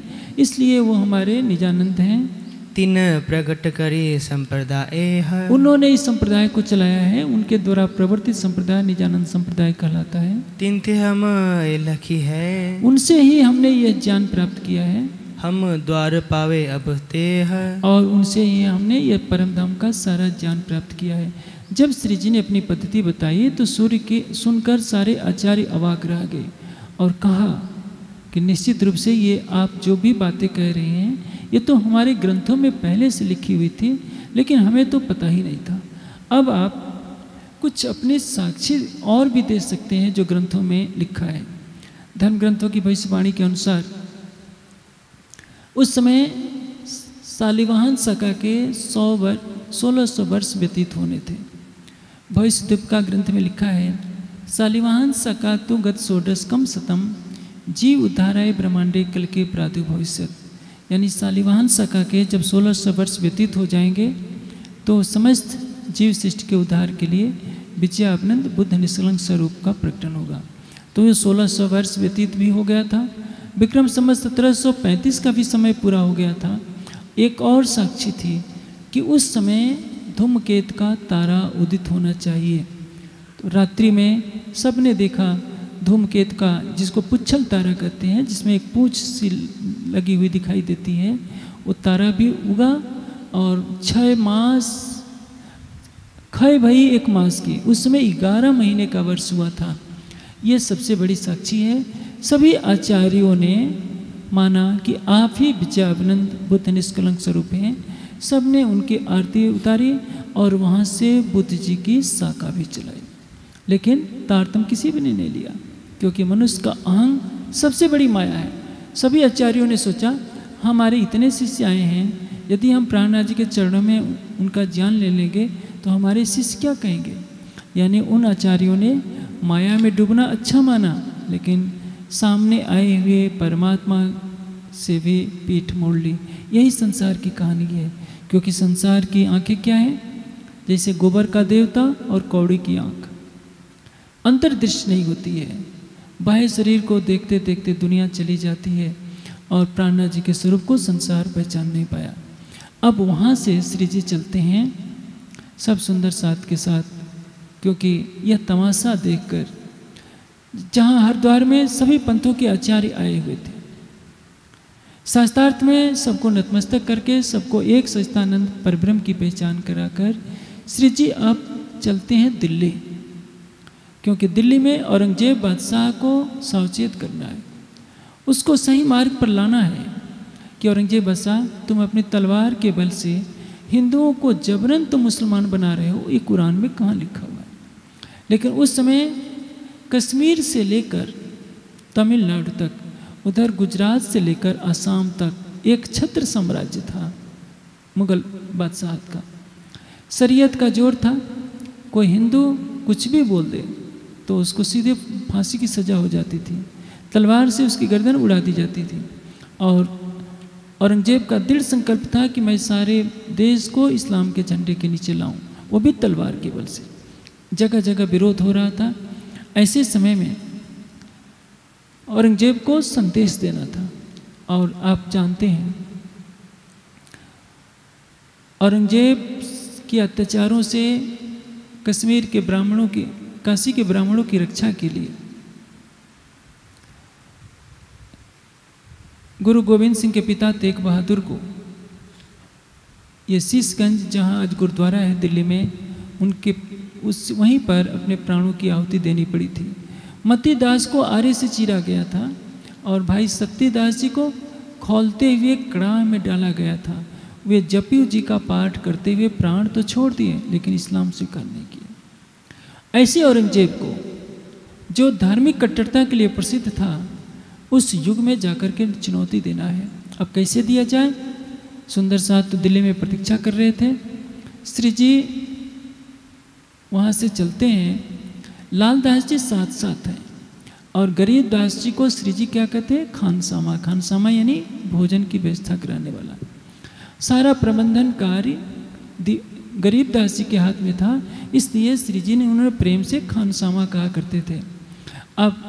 इसलिए वो हमारे निजानंद हैं। तीन प्रकट करे संप्रदाय, उन्होंने इस संप्रदाय को चलाया है। उनके द्वारा प्रवर्तित संप्रदाय निजानंद संप्रदाय कहलाता है। तीन थे हम लखी है, उनसे ही हमने यह ज्ञान प्राप्त किया है। हम द्वार पावे अब ते है, और उनसे ही हमने यह परम धाम का सारा ज्ञान प्राप्त किया है। जब श्री जी ने अपनी पद्धति बताई तो सूर्य के सुनकर सारे आचार्य अवाक रह गए और कहा कि निश्चित रूप से ये आप जो भी बातें कह रहे हैं ये तो हमारे ग्रंथों में पहले से लिखी हुई थी, लेकिन हमें तो पता ही नहीं था। अब आप कुछ अपने साक्षी और भी दे सकते हैं जो ग्रंथों में लिखा है। धर्म ग्रंथों की भविष्यवाणी के अनुसार उस समय शालिवाहन शका के 1600 वर्ष व्यतीत होने थे। भविष्य दीपिका ग्रंथ में लिखा है, शालिवाहन शका तो गत षोडशकम शतम जीव उद्धाराय ब्रह्मांडे कल के प्रादुर्भविष्य। यानी शालिवाहन शका के जब 1600 वर्ष व्यतीत हो जाएंगे तो समस्त जीव सृष्टि के उद्धार के लिए विजयानंद बुद्ध निष्कलंक स्वरूप का प्रकटन होगा। तो ये 1600 वर्ष व्यतीत भी हो गया था। विक्रम संवत 1735 का भी समय पूरा हो गया था। एक और साक्षी थी कि उस समय धूमकेतु का तारा उदित होना चाहिए। तो रात्रि में सबने देखा धूमकेतु का, जिसको पुच्छल तारा कहते हैं, जिसमें एक पूँछ सी लगी हुई दिखाई देती है, वो तारा भी उगा और 6 मास खय भाई 1 मास की, उसमें 11 महीने का वर्ष हुआ था। ये सबसे बड़ी साक्षी है। सभी आचार्यों ने माना कि आप ही विजयानंद बुद्ध निष्कलंक स्वरूप हैं। सब ने उनकी आरती उतारी और वहाँ से बुद्ध जी की शाखा भी चलाई, लेकिन तारतम किसी भी ने नहीं लिया, क्योंकि मनुष्य का अहंग सबसे बड़ी माया है। सभी आचार्यों ने सोचा हमारे इतने शिष्य आए हैं, यदि हम प्राणनाथ जी के चरणों में उनका ज्ञान ले लेंगे तो हमारे शिष्य क्या कहेंगे। यानी उन आचार्यों ने माया में डूबना अच्छा माना, लेकिन सामने आए हुए परमात्मा से भी पीठ मोड़ ली। यही संसार की कहानी है, क्योंकि संसार की आंखें क्या हैं, जैसे गोबर का देवता और कौड़ी की आंख। अंतर्दृष्टि नहीं होती है, बाह्य शरीर को देखते देखते दुनिया चली जाती है और प्राणनाथ जी के स्वरूप को संसार पहचान नहीं पाया। अब वहाँ से श्री जी चलते हैं सब सुंदर साथ के साथ, क्योंकि यह तमाशा देखकर जहाँ हरिद्वार में सभी पंथों के आचार्य आए हुए थे, शास्त्रार्थ में सबको नतमस्तक करके सबको एक सच्चिदानंद परब्रह्म की पहचान कराकर श्री जी अब चलते हैं दिल्ली, क्योंकि दिल्ली में औरंगजेब बादशाह को सावचेत करना है, उसको सही मार्ग पर लाना है कि औरंगजेब बादशाह तुम अपनी तलवार के बल से हिंदुओं को जबरन तो मुसलमान बना रहे हो, ये कुरान में कहाँ लिखा हुआ है। लेकिन उस समय कश्मीर से लेकर तमिलनाडु तक, उधर गुजरात से लेकर आसाम तक एक छत्र साम्राज्य था मुगल बादशाह का। शरीयत का जोर था, कोई हिंदू कुछ भी बोल दे तो उसको सीधे फांसी की सज़ा हो जाती थी, तलवार से उसकी गर्दन उड़ा दी जाती थी। और औरंगजेब का दृढ़ संकल्प था कि मैं सारे देश को इस्लाम के झंडे के नीचे लाऊं, वो भी तलवार के बल से। जगह जगह विरोध हो रहा था। ऐसे समय में औरंगजेब को संदेश देना था, और आप जानते हैं औरंगजेब के अत्याचारों से कश्मीर के ब्राह्मणों की, काशी के ब्राह्मणों की रक्षा के लिए गुरु गोविंद सिंह के पिता तेग बहादुर को ये शीशगंज, जहाँ आज गुरुद्वारा है दिल्ली में, उनके उस वहीं पर अपने प्राणों की आहुति देनी पड़ी थी। मतीदास को आरे से चीरा गया था और भाई सती दास जी को खौलते हुए कड़ाह में डाला गया था। वे जपयू जी का पाठ करते हुए प्राण तो छोड़ दिए, लेकिन इस्लाम स्वीकार नहीं किया। ऐसे औरंगजेब को, जो धार्मिक कट्टरता के लिए प्रसिद्ध था, उस युग में जाकर के चुनौती देना है। अब कैसे दिया जाए? सुंदर साथ तो दिल्ली में प्रतीक्षा कर रहे थे। श्री जी वहाँ से चलते हैं, लालदास जी साथ साथ हैं, और गरीबदास जी को श्री जी क्या कहते हैं, खानसामा। खानसामा यानी भोजन की व्यवस्था कराने वाला। सारा प्रबंधन कार्य गरीबदास जी के हाथ में था, इसलिए श्री जी ने उन्हें प्रेम से खानसामा कहा करते थे। अब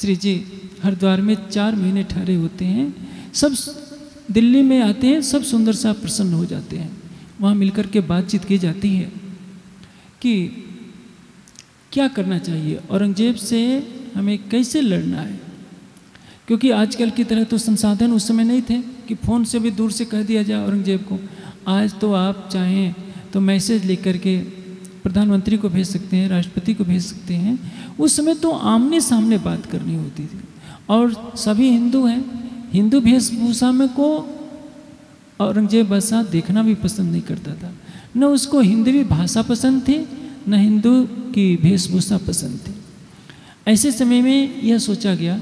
श्री जी हरिद्वार में 4 महीने ठहरे होते हैं, सब दिल्ली में आते हैं, सब सुंदर सा प्रसन्न हो जाते हैं। वहाँ मिलकर के बातचीत की जाती है कि क्या करना चाहिए, औरंगजेब से हमें कैसे लड़ना है, क्योंकि आजकल की तरह तो संसाधन उस समय नहीं थे कि फ़ोन से भी दूर से कह दिया जाए औरंगजेब को। आज तो आप चाहें तो मैसेज लेकर के प्रधानमंत्री को भेज सकते हैं, राष्ट्रपति को भेज सकते हैं। उस समय तो आमने सामने बात करनी होती थी और सभी हिंदू हैं। हिंदू वेशभूषा में को औरंगजेब बादशाह देखना भी पसंद नहीं करता था, न उसको हिंदवी भाषा पसंद थी, न हिंदू की वेशभूषा पसंद थी। ऐसे समय में यह सोचा गया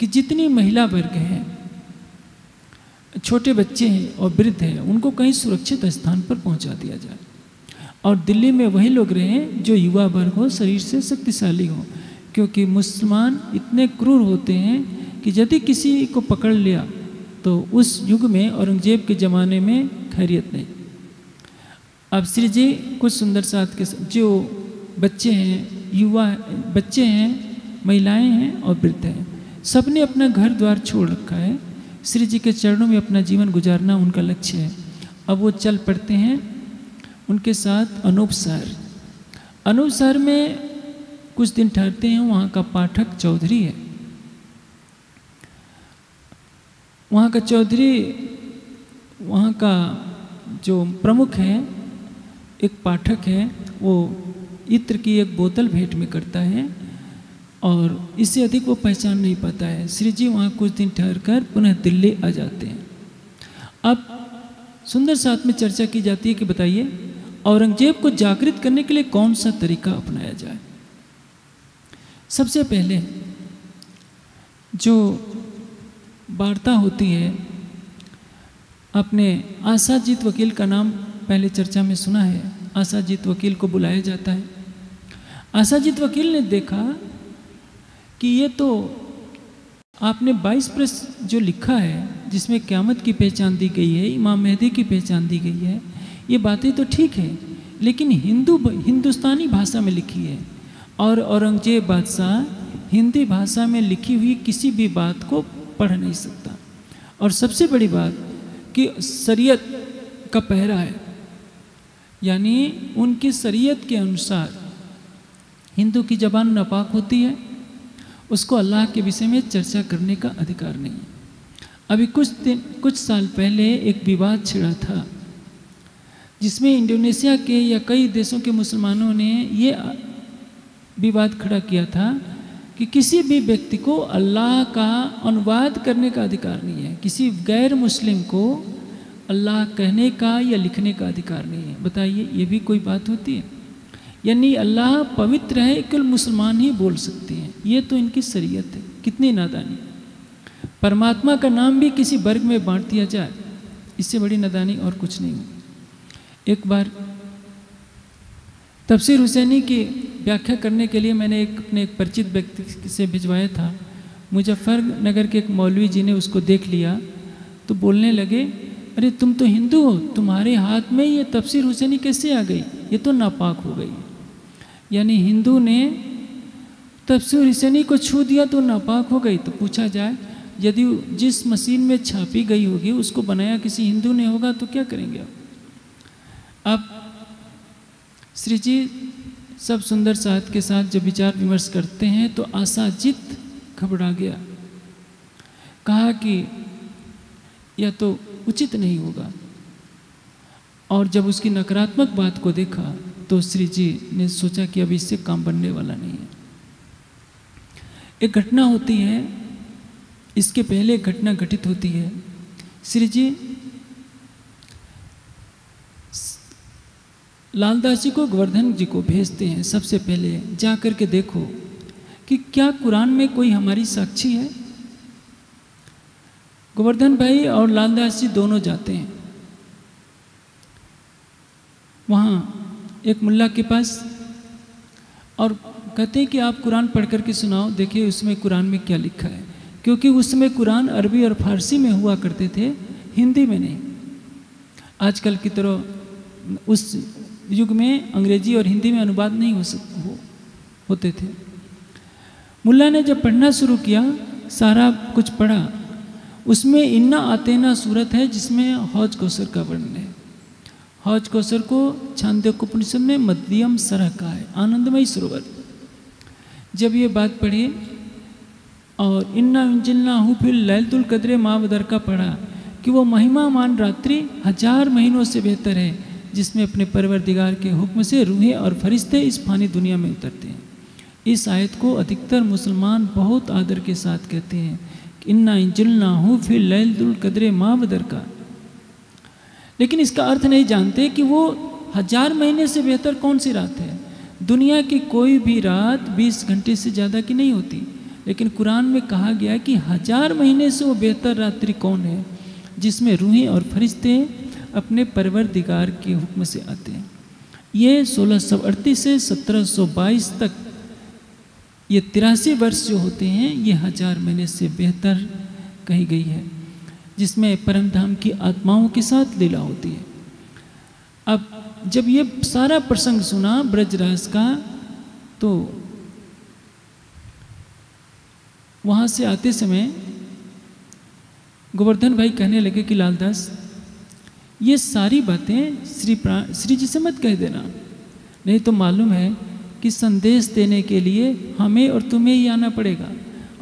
कि जितनी महिला वर्ग हैं, छोटे बच्चे हैं और वृद्ध हैं, उनको कहीं सुरक्षित स्थान पर पहुंचा दिया जाए। और दिल्ली में वही लोग रहे जो युवा वर्ग हो, शरीर से शक्तिशाली हो, क्योंकि मुसलमान इतने क्रूर होते हैं कि यदि किसी को पकड़ लिया तो उस युग में औरंगजेब के ज़माने में खैरियत नहीं। अब श्री जी कुछ सुंदर साथ के जो बच्चे हैं, युवा बच्चे हैं, महिलाएं हैं और वृद्ध हैं, सबने अपना घर द्वार छोड़ रखा है। श्री जी के चरणों में अपना जीवन गुजारना उनका लक्ष्य है। अब वो चल पड़ते हैं उनके साथ अनूप शहर। अनूप शहर में कुछ दिन ठहरते हैं। वहाँ का पाठक चौधरी है। वहाँ का चौधरी, वहाँ का जो प्रमुख है, एक पाठक है, वो इत्र की एक बोतल भेंट में करता है और इससे अधिक वो पहचान नहीं पाता है। श्री जी वहाँ कुछ दिन ठहर कर पुनः दिल्ली आ जाते हैं। अब सुंदर साथ में चर्चा की जाती है कि बताइए औरंगजेब को जागृत करने के लिए कौन सा तरीका अपनाया जाए। सबसे पहले जो वार्ता होती है, आपने आशा जीत वकील का नाम पहले चर्चा में सुना है। आशा जीत वकील को बुलाया जाता है। आशा जीत वकील ने देखा कि ये तो आपने 22 प्रस जो लिखा है, जिसमें क़यामत की पहचान दी गई है, इमाम मेहदी की पहचान दी गई है, ये बातें तो ठीक है, लेकिन हिंदुस्तानी भाषा में लिखी है और औरंगजेब बादशाह हिंदी भाषा में लिखी हुई किसी भी बात को पढ़ नहीं सकता। और सबसे बड़ी बात कि शरीयत का पहरा है, यानी उनकी शरीयत के अनुसार हिंदू की ज़बान नापाक होती है, उसको अल्लाह के विषय में चर्चा करने का अधिकार नहीं है। अभी कुछ साल पहले एक विवाद छिड़ा था जिसमें इंडोनेशिया के या कई देशों के मुसलमानों ने ये विवाद खड़ा किया था कि किसी भी व्यक्ति को अल्लाह का अनुवाद करने का अधिकार नहीं है, किसी गैर मुस्लिम को अल्लाह कहने का या लिखने का अधिकार नहीं है। बताइए ये भी कोई बात होती है? यानी अल्लाह पवित्र है, केवल मुसलमान ही बोल सकते हैं। ये तो इनकी शरीयत है। कितनी नादानी! परमात्मा का नाम भी किसी वर्ग में बांट दिया जाए, इससे बड़ी नादानी और कुछ नहीं हो। एक बार तफसीर हुसैनी की व्याख्या करने के लिए मैंने अपने एक परिचित व्यक्ति से भिजवाया था। मुजफ्फरनगर के एक मौलवी जी ने उसको देख लिया तो बोलने लगे, अरे तुम तो हिंदू हो, तुम्हारे हाथ में ये तफसीर हुसैनी कैसे आ गई? ये तो नापाक हो गई। यानी हिंदू ने तफसीर हुसैनी को छू दिया तो नापाक हो गई। तो पूछा जाए, यदि जिस मशीन में छापी गई होगी उसको बनाया किसी हिंदू ने होगा तो क्या करेंगे आप? अब श्री जी सब सुंदर साथ के साथ जब विचार विमर्श करते हैं तो आशाजीत घबरा गया। कहा कि यह तो उचित नहीं होगा। और जब उसकी नकारात्मक बात को देखा तो श्री जी ने सोचा कि अब इससे काम बनने वाला नहीं है। एक घटना होती है, इसके पहले एक घटना घटित होती है। श्री जी लालदास जी को, गोवर्धन जी को भेजते हैं सबसे पहले, जा कर के देखो कि क्या कुरान में कोई हमारी साक्षी है। गोवर्धन भाई और लालदास जी दोनों जाते हैं। वहाँ एक मुल्ला के पास, और कहते हैं कि आप कुरान पढ़ कर के सुनाओ, देखिए उसमें कुरान में क्या लिखा है, क्योंकि उसमें कुरान अरबी और फारसी में हुआ करते थे, हिंदी में नहीं। आजकल की तरह उस युग में अंग्रेजी और हिंदी में अनुवाद नहीं होते थे। मुल्ला ने जब पढ़ना शुरू किया, सारा कुछ पढ़ा। उसमें इन्ना आतेना सूरत है जिसमें हौज कौसर का वर्णन है। हौज कौसर को छांदोग्योपनिषद में मध्यम सरह का है, आनंदमयी सरोवर। जब ये बात पढ़ी और इन्ना इंजिलना हूँ फिर लैलतुल कदरे माँ बदर का पढ़ा कि वो महिमामान रात्रि 1000 महीनों से बेहतर है जिसमें अपने परवरदिगार के हुक्म से रूहें और फरिश्ते इस फानी दुनिया में उतरते हैं। इस आयत को अधिकतर मुसलमान बहुत आदर के साथ कहते हैं कि इन्ना इंजिलना हूँ फिर लैलतुल कद्र मा बदर का, लेकिन इसका अर्थ नहीं जानते कि वो 1000 महीने से बेहतर कौन सी रात है। दुनिया की कोई भी रात 20 घंटे से ज़्यादा की नहीं होती, लेकिन कुरान में कहा गया कि 1000 महीने से वो बेहतर रात्रि कौन है जिसमें रूहें और फरिश्ते अपने परवरदिगार के हुक्म से आते हैं। ये 1638 से 1722 तक ये 83 वर्ष जो होते हैं ये 1000 महीने से बेहतर कही गई है, जिसमें परमधाम की आत्माओं के साथ लीला होती है। अब जब ये सारा प्रसंग सुना ब्रजराज का, तो वहाँ से आते समय गोवर्धन भाई कहने लगे कि लालदास ये सारी बातें श्री जी से मत कह देना, नहीं तो मालूम है कि संदेश देने के लिए हमें और तुम्हें ही आना पड़ेगा,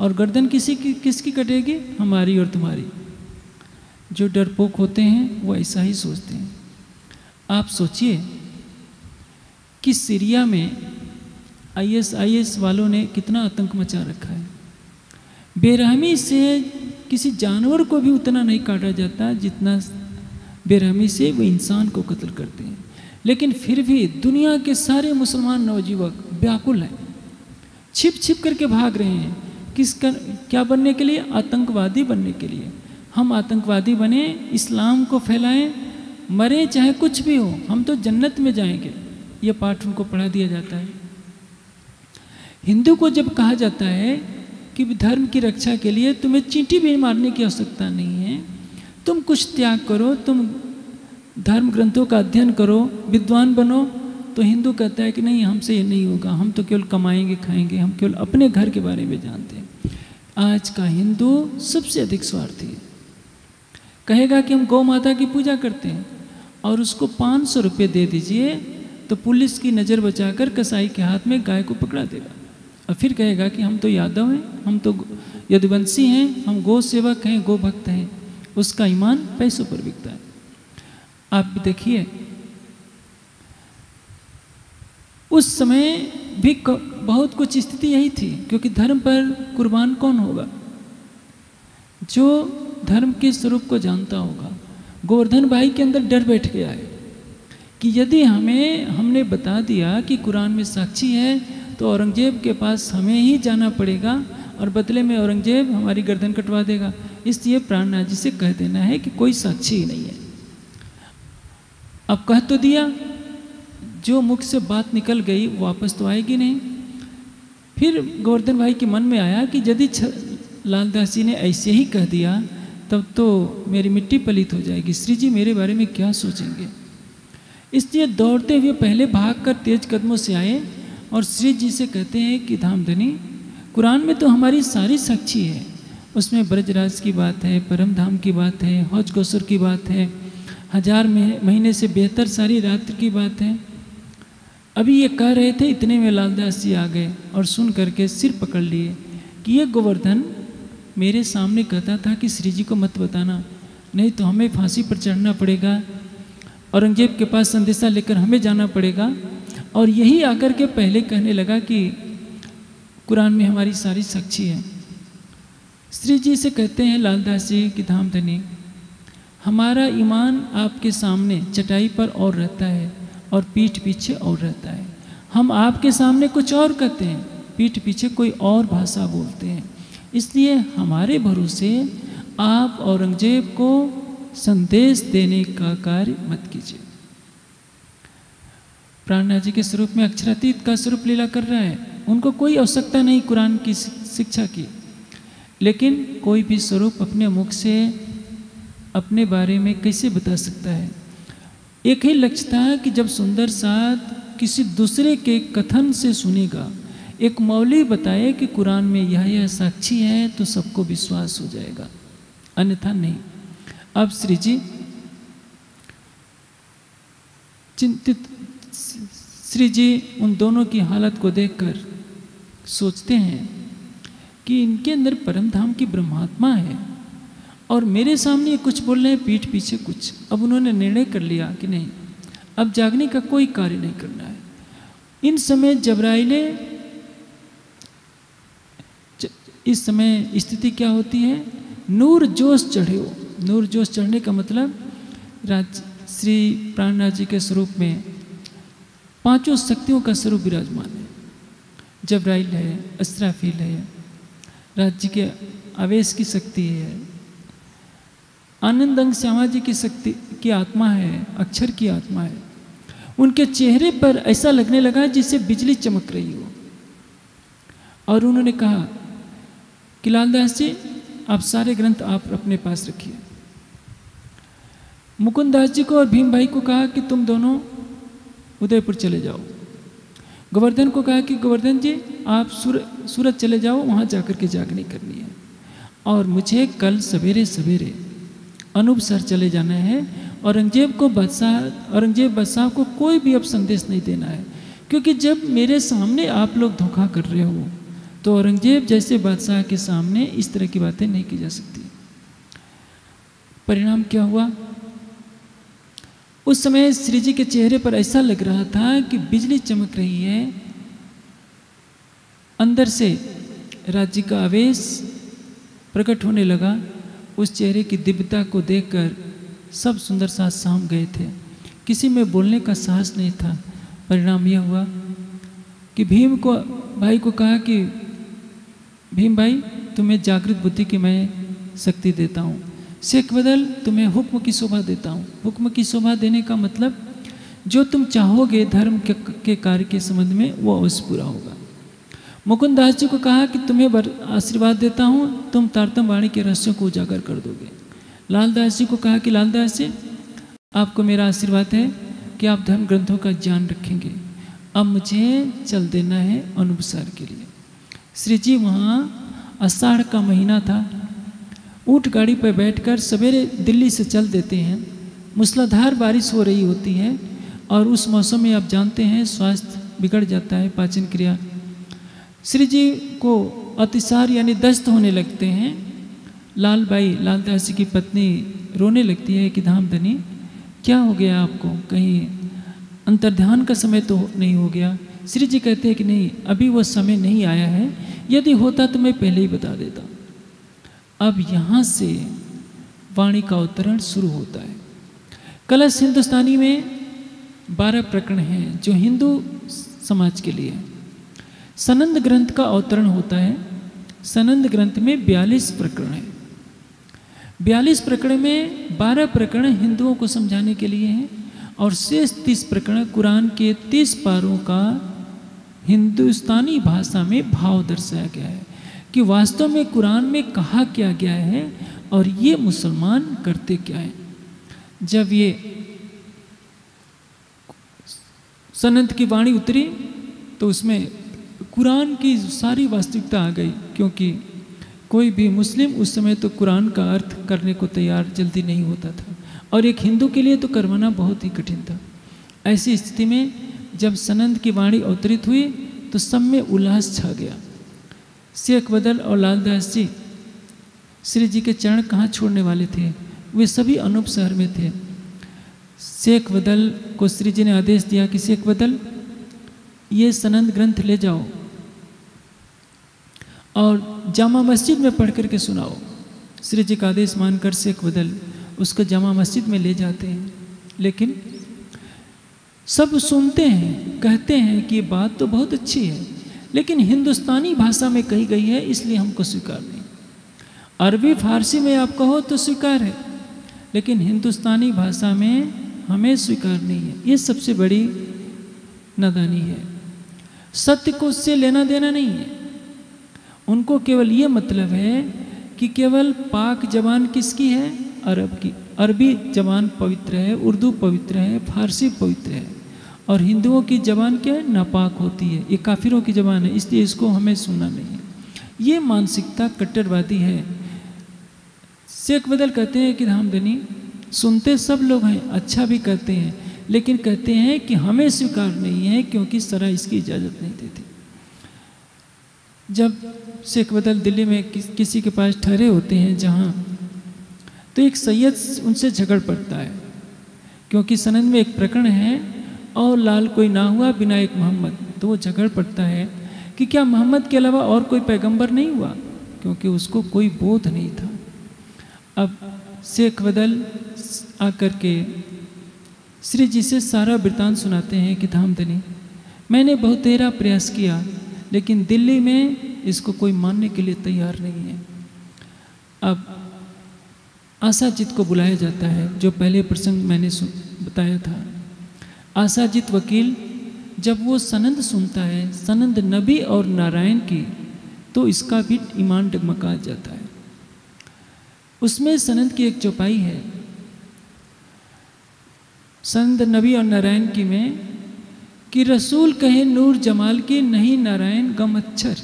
और गर्दन किसकी कटेगी, हमारी और तुम्हारी। जो डरपोक होते हैं वो ऐसा ही सोचते हैं। आप सोचिए कि सीरिया में आईएसआईएस वालों ने कितना आतंक मचा रखा है। बेरहमी से किसी जानवर को भी उतना नहीं काटा जाता जितना बेरहमी से वो इंसान को कत्ल करते हैं, लेकिन फिर भी दुनिया के सारे मुसलमान नवयुवक व्याकुल हैं, छिप छिप करके भाग रहे हैं क्या बनने के लिए, आतंकवादी बनने के लिए। हम आतंकवादी बने, इस्लाम को फैलाएं, मरे चाहे कुछ भी हो, हम तो जन्नत में जाएंगे, ये पाठ उनको पढ़ा दिया जाता है। हिंदू को जब कहा जाता है कि धर्म की रक्षा के लिए तुम्हें चींटी भी मारने की आवश्यकता नहीं है, तुम कुछ त्याग करो, तुम धर्म ग्रंथों का अध्ययन करो, विद्वान बनो, तो हिंदू कहता है कि नहीं, हमसे ये नहीं होगा, हम तो केवल कमाएंगे खाएंगे, हम केवल अपने घर के बारे में जानते हैं। आज का हिंदू सबसे अधिक स्वार्थी है, कहेगा कि हम गौ माता की पूजा करते हैं और उसको 500 रुपये दे दीजिए तो पुलिस की नज़र बचाकर कसाई के हाथ में गाय को पकड़ा देगा, और फिर कहेगा कि हम तो यादव हैं, हम तो यदुवंशी हैं, हम गौ सेवक हैं, गौ भक्त हैं। उसका ईमान पैसों पर बिकता है। आप भी देखिए, उस समय भी बहुत कुछ स्थिति यही थी, क्योंकि धर्म पर कुर्बान कौन होगा, जो धर्म के स्वरूप को जानता होगा। गोवर्धन भाई के अंदर डर बैठ गया है कि यदि हमने बता दिया कि कुरान में साक्षी है तो औरंगजेब के पास हमें ही जाना पड़ेगा, और बदले में औरंगजेब हमारी गर्दन कटवा देगा, इसलिए प्राणनाथ जी से कह देना है कि कोई साक्षी ही नहीं है। अब कह तो दिया, जो मुख से बात निकल गई वापस तो आएगी नहीं। फिर गोवर्धन भाई के मन में आया कि यदि लालदास जी ने ऐसे ही कह दिया तब तो मेरी मिट्टी पलीत हो जाएगी, श्री जी मेरे बारे में क्या सोचेंगे। इसलिए दौड़ते हुए पहले भाग कर तेज कदमों से आए और श्री जी से कहते हैं कि धामधनी, कुरान में तो हमारी सारी साक्षी है, उसमें ब्रजराज की बात है, परम धाम की बात है, हौज कौसर की बात है, 1000 महीने से बेहतर सारी रात्र की बात है। अभी ये कह रहे थे, इतने में लालदास जी आ गए और सुन करके सिर पकड़ लिए कि ये गोवर्धन मेरे सामने कहता था कि श्री जी को मत बताना, नहीं तो हमें फांसी पर चढ़ना पड़ेगा, औरंगजेब के पास संदेशा लेकर हमें जाना पड़ेगा, और यही आकर के पहले कहने लगा कि कुरान में हमारी सारी साक्षी है। श्री जी से कहते हैं लालदास जी कि धामधनी, हमारा ईमान आपके सामने चटाई पर और रहता है और पीठ पीछे और रहता है, हम आपके सामने कुछ और कहते हैं, पीठ पीछे कोई और भाषा बोलते हैं, इसलिए हमारे भरोसे आप औरंगजेब को संदेश देने का कार्य मत कीजिए। प्राणनाथ जी के स्वरूप में अक्षरातीत का स्वरूप लीला कर रहा है, उनको कोई आवश्यकता नहीं कुरान की शिक्षा की, लेकिन कोई भी स्वरूप अपने मुख से अपने बारे में कैसे बता सकता है। एक ही लक्ष्य था कि जब सुंदर साध किसी दूसरे के कथन से सुनेगा, एक मौली बताए कि कुरान में यह साक्षी है, तो सबको विश्वास हो जाएगा, अन्यथा नहीं। अब श्री जी चिंतित, श्री जी उन दोनों की हालत को देखकर सोचते हैं कि इनके अंदर परमधाम की ब्रह्मात्मा है और मेरे सामने कुछ बोल रहे हैं, पीठ पीछे कुछ। अब उन्होंने निर्णय कर लिया कि नहीं, अब जागने का कोई कार्य नहीं करना है। इन समय जब्राइले इस समय स्थिति क्या होती है, नूर जोश चढ़ो। नूर जोश चढ़ने का मतलब श्री प्राणनाथ जी के स्वरूप में पांचों शक्तियों का स्वरूप विराजमान है। जबराइल है, अस्राफील है, राज जी के आवेश की शक्ति है, आनंद अंग श्यामा जी की शक्ति की आत्मा है, अक्षर की आत्मा है। उनके चेहरे पर ऐसा लगने लगा है जिससे बिजली चमक रही हो। और उन्होंने कहा कि लालदास जी आप सारे ग्रंथ आप अपने पास रखिए। मुकुंद दास जी को और भीम भाई को कहा कि तुम दोनों उदयपुर चले जाओ। गोवर्धन को कहा कि गोवर्धन जी आप सूरत चले जाओ, वहाँ जाकर के जागनी करनी है। और मुझे कल सवेरे सवेरे अनूप सर चले जाना है। औरंगजेब बादशाह को कोई भी अब संदेश नहीं देना है, क्योंकि जब मेरे सामने आप लोग धोखा कर रहे हो तो औरंगजेब जैसे बादशाह के सामने इस तरह की बातें नहीं की जा सकती। परिणाम क्या हुआ, उस समय श्री जी के चेहरे पर ऐसा लग रहा था कि बिजली चमक रही है। अंदर से राज्य का आवेश प्रकट होने लगा। उस चेहरे की दिव्यता को देखकर सब सुंदर साथ साम गए थे। किसी में बोलने का साहस नहीं था। परिणाम यह हुआ कि भीम भाई को कहा कि भीम भाई तुम्हें जागृत बुद्धि की मैं शक्ति देता हूँ, शेख बदल तुम्हें हुक्म की शोभा देता हूँ। हुक्म की शोभा देने का मतलब जो तुम चाहोगे धर्म के कार्य के संबंध में वो अवश्य पूरा होगा। मुकुंद दास जी को कहा कि तुम्हें आशीर्वाद देता हूँ, तुम तारतम वाणी के रहस्यों को उजागर कर दोगे। लालदास जी को कहा कि लालदास जी आपको मेरा आशीर्वाद है कि आप धर्म ग्रंथों का ज्ञान रखेंगे। अब मुझे चल देना है अनुपसार के लिए। श्री जी वहाँ आषाढ़ का महीना था, ऊँट गाड़ी पर बैठकर सवेरे दिल्ली से चल देते हैं। मूसलाधार बारिश हो रही होती है और उस मौसम में आप जानते हैं स्वास्थ्य बिगड़ जाता है, पाचन क्रिया। श्री जी को अतिसार यानी दस्त होने लगते हैं। लालदास जी की पत्नी रोने लगती है कि धामधनी क्या हो गया आपको, कहीं अंतर्ध्यान का समय तो नहीं हो गया। श्री जी कहते हैं कि नहीं, अभी वो समय नहीं आया है, यदि होता तो मैं पहले ही बता देता। अब यहाँ से वाणी का अवतरण शुरू होता है। कलश हिंदुस्तानी में 12 प्रकरण हैं जो हिंदू समाज के लिए। सनंद ग्रंथ का अवतरण होता है। सनंद ग्रंथ में 42 प्रकरण हैं। 42 प्रकरण में 12 प्रकरण हिंदुओं को समझाने के लिए हैं और शेष 30 प्रकरण कुरान के 30 पारों का हिंदुस्तानी भाषा में भाव दर्शाया गया है कि वास्तव में कुरान में कहा क्या गया है और ये मुसलमान करते क्या हैं। जब ये सनंद की वाणी उतरी तो उसमें कुरान की सारी वास्तविकता आ गई, क्योंकि कोई भी मुस्लिम उस समय तो कुरान का अर्थ करने को तैयार जल्दी नहीं होता था और एक हिंदू के लिए तो करवाना बहुत ही कठिन था। ऐसी स्थिति में जब सनंद की वाणी अवतरित हुई तो सब में उल्लास छा गया। शेख बदल और लालदास जी श्री जी के चरण कहाँ छोड़ने वाले थे, वे सभी अनूप शहर में थे। शेख बदल को श्री जी ने आदेश दिया कि शेख बदल ये सनंद ग्रंथ ले जाओ और जामा मस्जिद में पढ़ करके सुनाओ। श्री जी का आदेश मानकर शेख बदल उसको जामा मस्जिद में ले जाते हैं। लेकिन सब सुनते हैं, कहते हैं कि ये बात तो बहुत अच्छी है, लेकिन हिंदुस्तानी भाषा में कही गई है इसलिए हमको स्वीकार नहीं। अरबी फारसी में आप कहो तो स्वीकार है, लेकिन हिंदुस्तानी भाषा में हमें स्वीकार नहीं है। ये सबसे बड़ी नादानी है। सत्य को उससे लेना देना नहीं है। उनको केवल ये मतलब है कि केवल पाक जबान किसकी है, अरब की। अरबी जबान पवित्र है, उर्दू पवित्र है, फारसी पवित्र है और हिंदुओं की ज़बान क्या है, नापाक होती है। ये काफिरों की ज़बान है, इसलिए इसको हमें सुनना नहीं है। ये मानसिकता कट्टरवादी है। शेख बदल कहते हैं कि धामधनी सुनते सब लोग हैं, अच्छा भी करते हैं, लेकिन कहते हैं कि हमें स्वीकार नहीं है क्योंकि सरा इसकी इजाज़त नहीं देती। जब शेख बदल दिल्ली में किसी के पास ठहरे होते हैं जहाँ, तो एक सैयद उनसे झगड़ पड़ता है क्योंकि सनंद में एक प्रकरण है और लाल कोई ना हुआ बिना एक मोहम्मद। तो वो झगड़ पड़ता है कि क्या मोहम्मद के अलावा और कोई पैगंबर नहीं हुआ, क्योंकि उसको कोई बोध नहीं था। अब शेख बदल आकर के श्री जी से सारा वृतांत सुनाते हैं कि धामधनी, मैंने बहुतेरा प्रयास किया लेकिन दिल्ली में इसको कोई मानने के लिए तैयार नहीं है। अब आशा जीत को बुलाया जाता है, जो पहले प्रसंग मैंने बताया था। आशा जीत वकील जब वो सनंद सुनता है, सनंद नबी और नारायण की, तो इसका भी ईमान डगमगा जाता है। उसमें सनंद की एक चौपाई है, सनंद नबी और नारायण की में, कि रसूल कहे नूर जमाल की, नहीं नारायण गम अक्षर।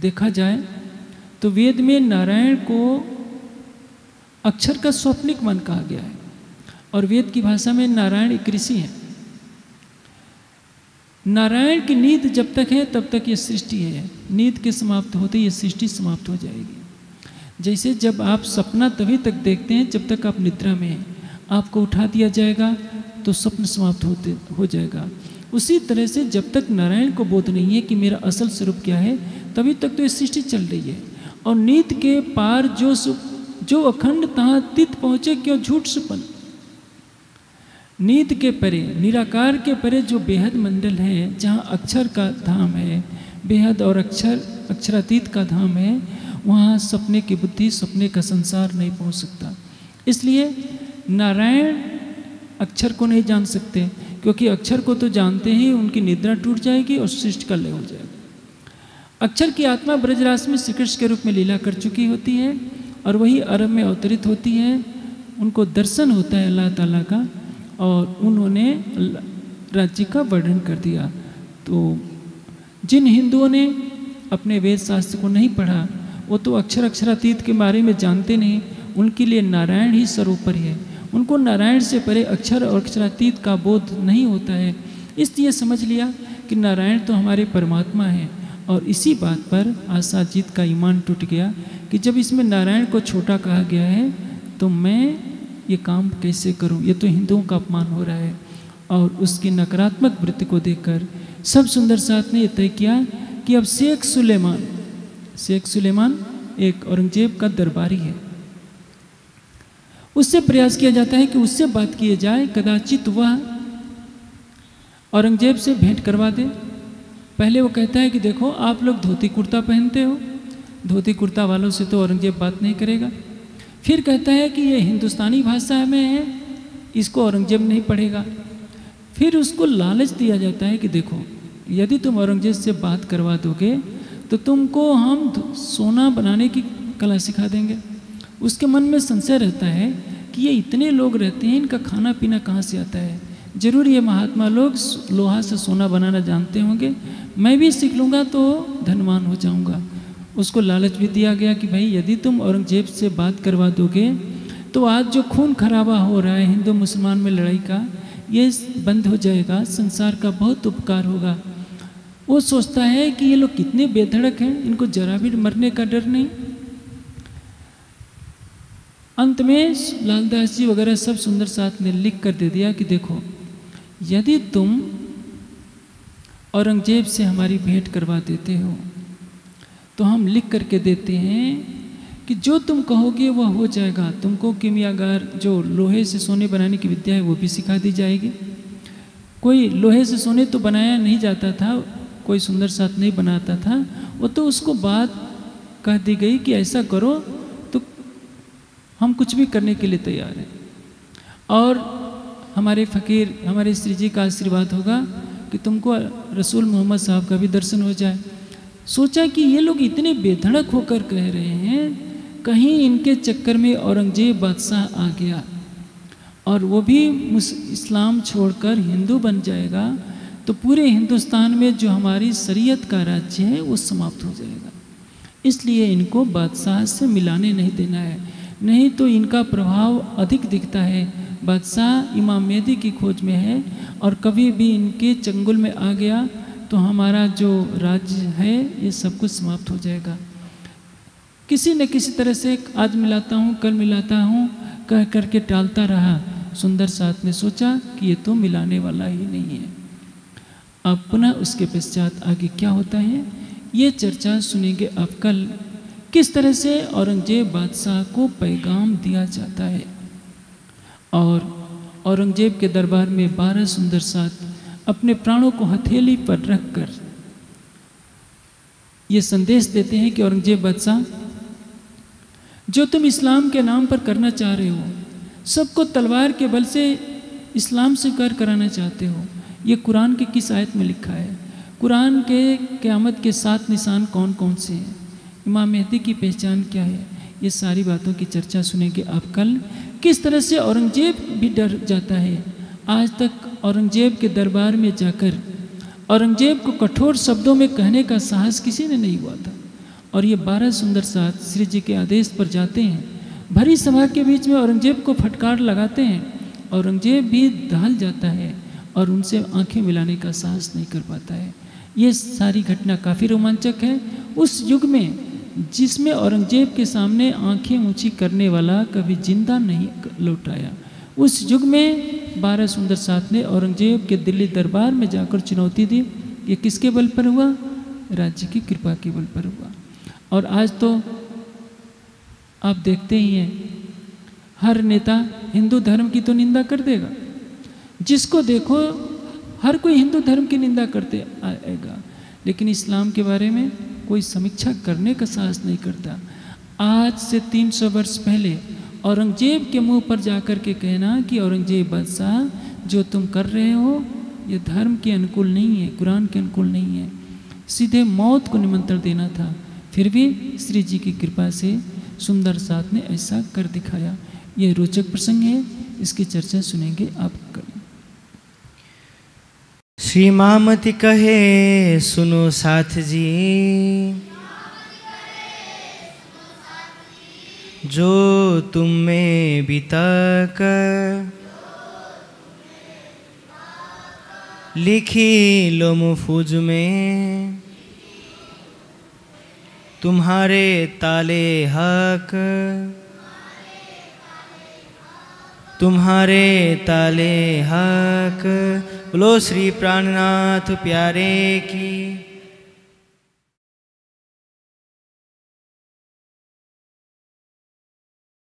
देखा जाए तो वेद में नारायण को अक्षर का स्वप्निक मन कहा गया है, और वेद की भाषा में नारायण एक ऋषि है। नारायण की नींद जब तक है तब तक ये सृष्टि है, नींद के समाप्त होते ये सृष्टि समाप्त हो जाएगी। जैसे जब आप सपना तभी तक देखते हैं जब तक आप निद्रा में हैं, आपको उठा दिया जाएगा तो स्वप्न समाप्त होते हो जाएगा। उसी तरह से जब तक नारायण को बोध नहीं है कि मेरा असल स्वरूप क्या है, तभी तक तो ये सृष्टि चल रही है। और नींद के पार जो अखंड तहाँ तित पहुँचे क्यों झूठ सुपन। नींद के परे, निराकार के परे जो बेहद मंडल है, जहाँ अक्षर का धाम है, बेहद और अक्षर अक्षरातीत का धाम है, वहाँ सपने की बुद्धि, सपने का संसार नहीं पहुँच सकता। इसलिए नारायण अक्षर को नहीं जान सकते, क्योंकि अक्षर को तो जानते ही उनकी निद्रा टूट जाएगी और सृष्टि का लय हो जाएगा। अक्षर की आत्मा ब्रजरास में श्री कृष्ण के रूप में लीला कर चुकी होती है और वही अरब में अवतरित होती है। उनको दर्शन होता है अल्लाह ताला का और उन्होंने राज्य का वर्णन कर दिया। तो जिन हिंदुओं ने अपने वेद शास्त्र को नहीं पढ़ा, वो तो अक्षर अक्षरातीत के बारे में जानते नहीं, उनके लिए नारायण ही सर्वोपरि है। उनको नारायण से परे अक्षर और अक्षरातीत का बोध नहीं होता है, इसलिए समझ लिया कि नारायण तो हमारे परमात्मा हैं। और इसी बात पर आशा जीत का ईमान टूट गया कि जब इसमें नारायण को छोटा कहा गया है तो मैं ये काम कैसे करूं, ये तो हिंदुओं का अपमान हो रहा है। और उसकी नकारात्मक वृत्ति को देखकर सब सुंदर साथ ने यह तय किया कि अब शेख सुलेमान एक औरंगजेब का दरबारी है, उससे प्रयास किया जाता है कि उससे बात किए जाए, कदाचित वह औरंगजेब से भेंट करवा दे। पहले वो कहता है कि देखो आप लोग धोती कुर्ता पहनते हो, धोती कुर्ता वालों से तो औरंगजेब बात नहीं करेगा। फिर कहता है कि ये हिंदुस्तानी भाषा में है, इसको औरंगजेब नहीं पढ़ेगा। फिर उसको लालच दिया जाता है कि देखो यदि तुम औरंगजेब से बात करवा दोगे तो तुमको हम सोना बनाने की कला सिखा देंगे। उसके मन में संशय रहता है कि ये इतने लोग रहते हैं, इनका खाना पीना कहाँ से आता है, जरूर ये महात्मा लोग लोहा से सोना बनाना जानते होंगे, मैं भी सीख लूँगा तो धनवान हो जाऊँगा। उसको लालच भी दिया गया कि भाई यदि तुम औरंगजेब से बात करवा दोगे तो आज जो खून खराबा हो रहा है हिंदू मुसलमान में लड़ाई का, ये बंद हो जाएगा, संसार का बहुत उपकार होगा। वो सोचता है कि ये लोग कितने बेधड़क हैं, इनको जरा भी मरने का डर नहीं। अंत में लालदास जी वगैरह सब सुंदर साथ ने लिख कर दे दिया कि देखो यदि तुम औरंगजेब से हमारी भेंट करवा देते हो तो हम लिख करके देते हैं कि जो तुम कहोगे वह हो जाएगा, तुमको कीमियागार जो लोहे से सोने बनाने की विद्या है वो भी सिखा दी जाएगी। कोई लोहे से सोने तो बनाया नहीं जाता था, कोई सुंदर साथ नहीं बनाता था, वो तो उसको बात कह दी गई कि ऐसा करो तो हम कुछ भी करने के लिए तैयार हैं। और हमारे फकीर, हमारे श्री जी का आशीर्वाद होगा कि तुमको रसूल मोहम्मद साहब का भी दर्शन हो जाए। सोचा कि ये लोग इतने बेधड़क होकर कह रहे हैं, कहीं इनके चक्कर में औरंगजेब बादशाह आ गया और वो भी इस्लाम छोड़कर हिंदू बन जाएगा तो पूरे हिंदुस्तान में जो हमारी शरीयत का राज्य है वो समाप्त हो जाएगा। इसलिए इनको बादशाह से मिलाने नहीं देना है, नहीं तो इनका प्रभाव अधिक दिखता है। बादशाह इमाम मेहदी की खोज में है और कभी भी इनके चंगुल में आ गया तो हमारा जो राज्य है ये सब कुछ समाप्त हो जाएगा। किसी न किसी तरह से आज मिलाता हूँ कल मिलाता हूँ कह करके टालता रहा। सुंदर साथ ने सोचा कि ये तो मिलाने वाला ही नहीं है। अब पुनः उसके पश्चात आगे क्या होता है ये चर्चा सुनेंगे आप कल, किस तरह से औरंगजेब बादशाह को पैगाम दिया जाता है और औरंगजेब के दरबार में 12 सुंदर साथ अपने प्राणों को हथेली पर रखकर ये संदेश देते हैं कि औरंगजेब बादशाह, जो तुम इस्लाम के नाम पर करना चाह रहे हो, सबको तलवार के बल से इस्लाम स्वीकार कराना चाहते हो, ये कुरान के किस आयत में लिखा है? कुरान के क़यामत के 7 निशान कौन कौन से हैं? इमाम मेहदी की पहचान क्या है? ये सारी बातों की चर्चा सुनेंगे आप कल। किस तरह से औरंगजेब भी डर जाता है। आज तक औरंगजेब के दरबार में जाकर औरंगजेब को कठोर शब्दों में कहने का साहस किसी ने नहीं हुआ था, और ये 12 सुंदर साथ श्री जी के आदेश पर जाते हैं, भरी सभा के बीच में औरंगजेब को फटकार लगाते हैं। औरंगजेब भी दहल जाता है और उनसे आंखें मिलाने का साहस नहीं कर पाता है। ये सारी घटना काफ़ी रोमांचक है। उस युग में जिसमें औरंगजेब के सामने आंखें ऊंची करने वाला कभी जिंदा नहीं लौट आया, उस युग में 12 सुंदर साथ ने औरंगजेब के दिल्ली दरबार में जाकर चुनौती दी। ये किसके बल पर हुआ? राज्य की कृपा के बल पर हुआ। और आज तो आप देखते ही हैं, हर नेता हिंदू धर्म की तो निंदा कर देगा, जिसको देखो हर कोई हिंदू धर्म की निंदा करते आएगा, लेकिन इस्लाम के बारे में कोई समीक्षा करने का साहस नहीं करता। आज से 300 वर्ष पहले औरंगजेब के मुंह पर जाकर के कहना कि औरंगजेब बादशाह, जो तुम कर रहे हो ये धर्म के अनुकूल नहीं है, कुरान के अनुकूल नहीं है, सीधे मौत को निमंत्रण देना था, फिर भी श्री जी की कृपा से सुंदर साथ ने ऐसा कर दिखाया। ये रोचक प्रसंग है, इसकी चर्चा सुनेंगे आप कल। श्री मामति कहे सुनो साथ जी, जो तुम में बिताक लिखी लो महफूज में, तुम्हारे ताले हक, तुम्हारे ताले हक। बोलो श्री प्राणनाथ प्यारे की।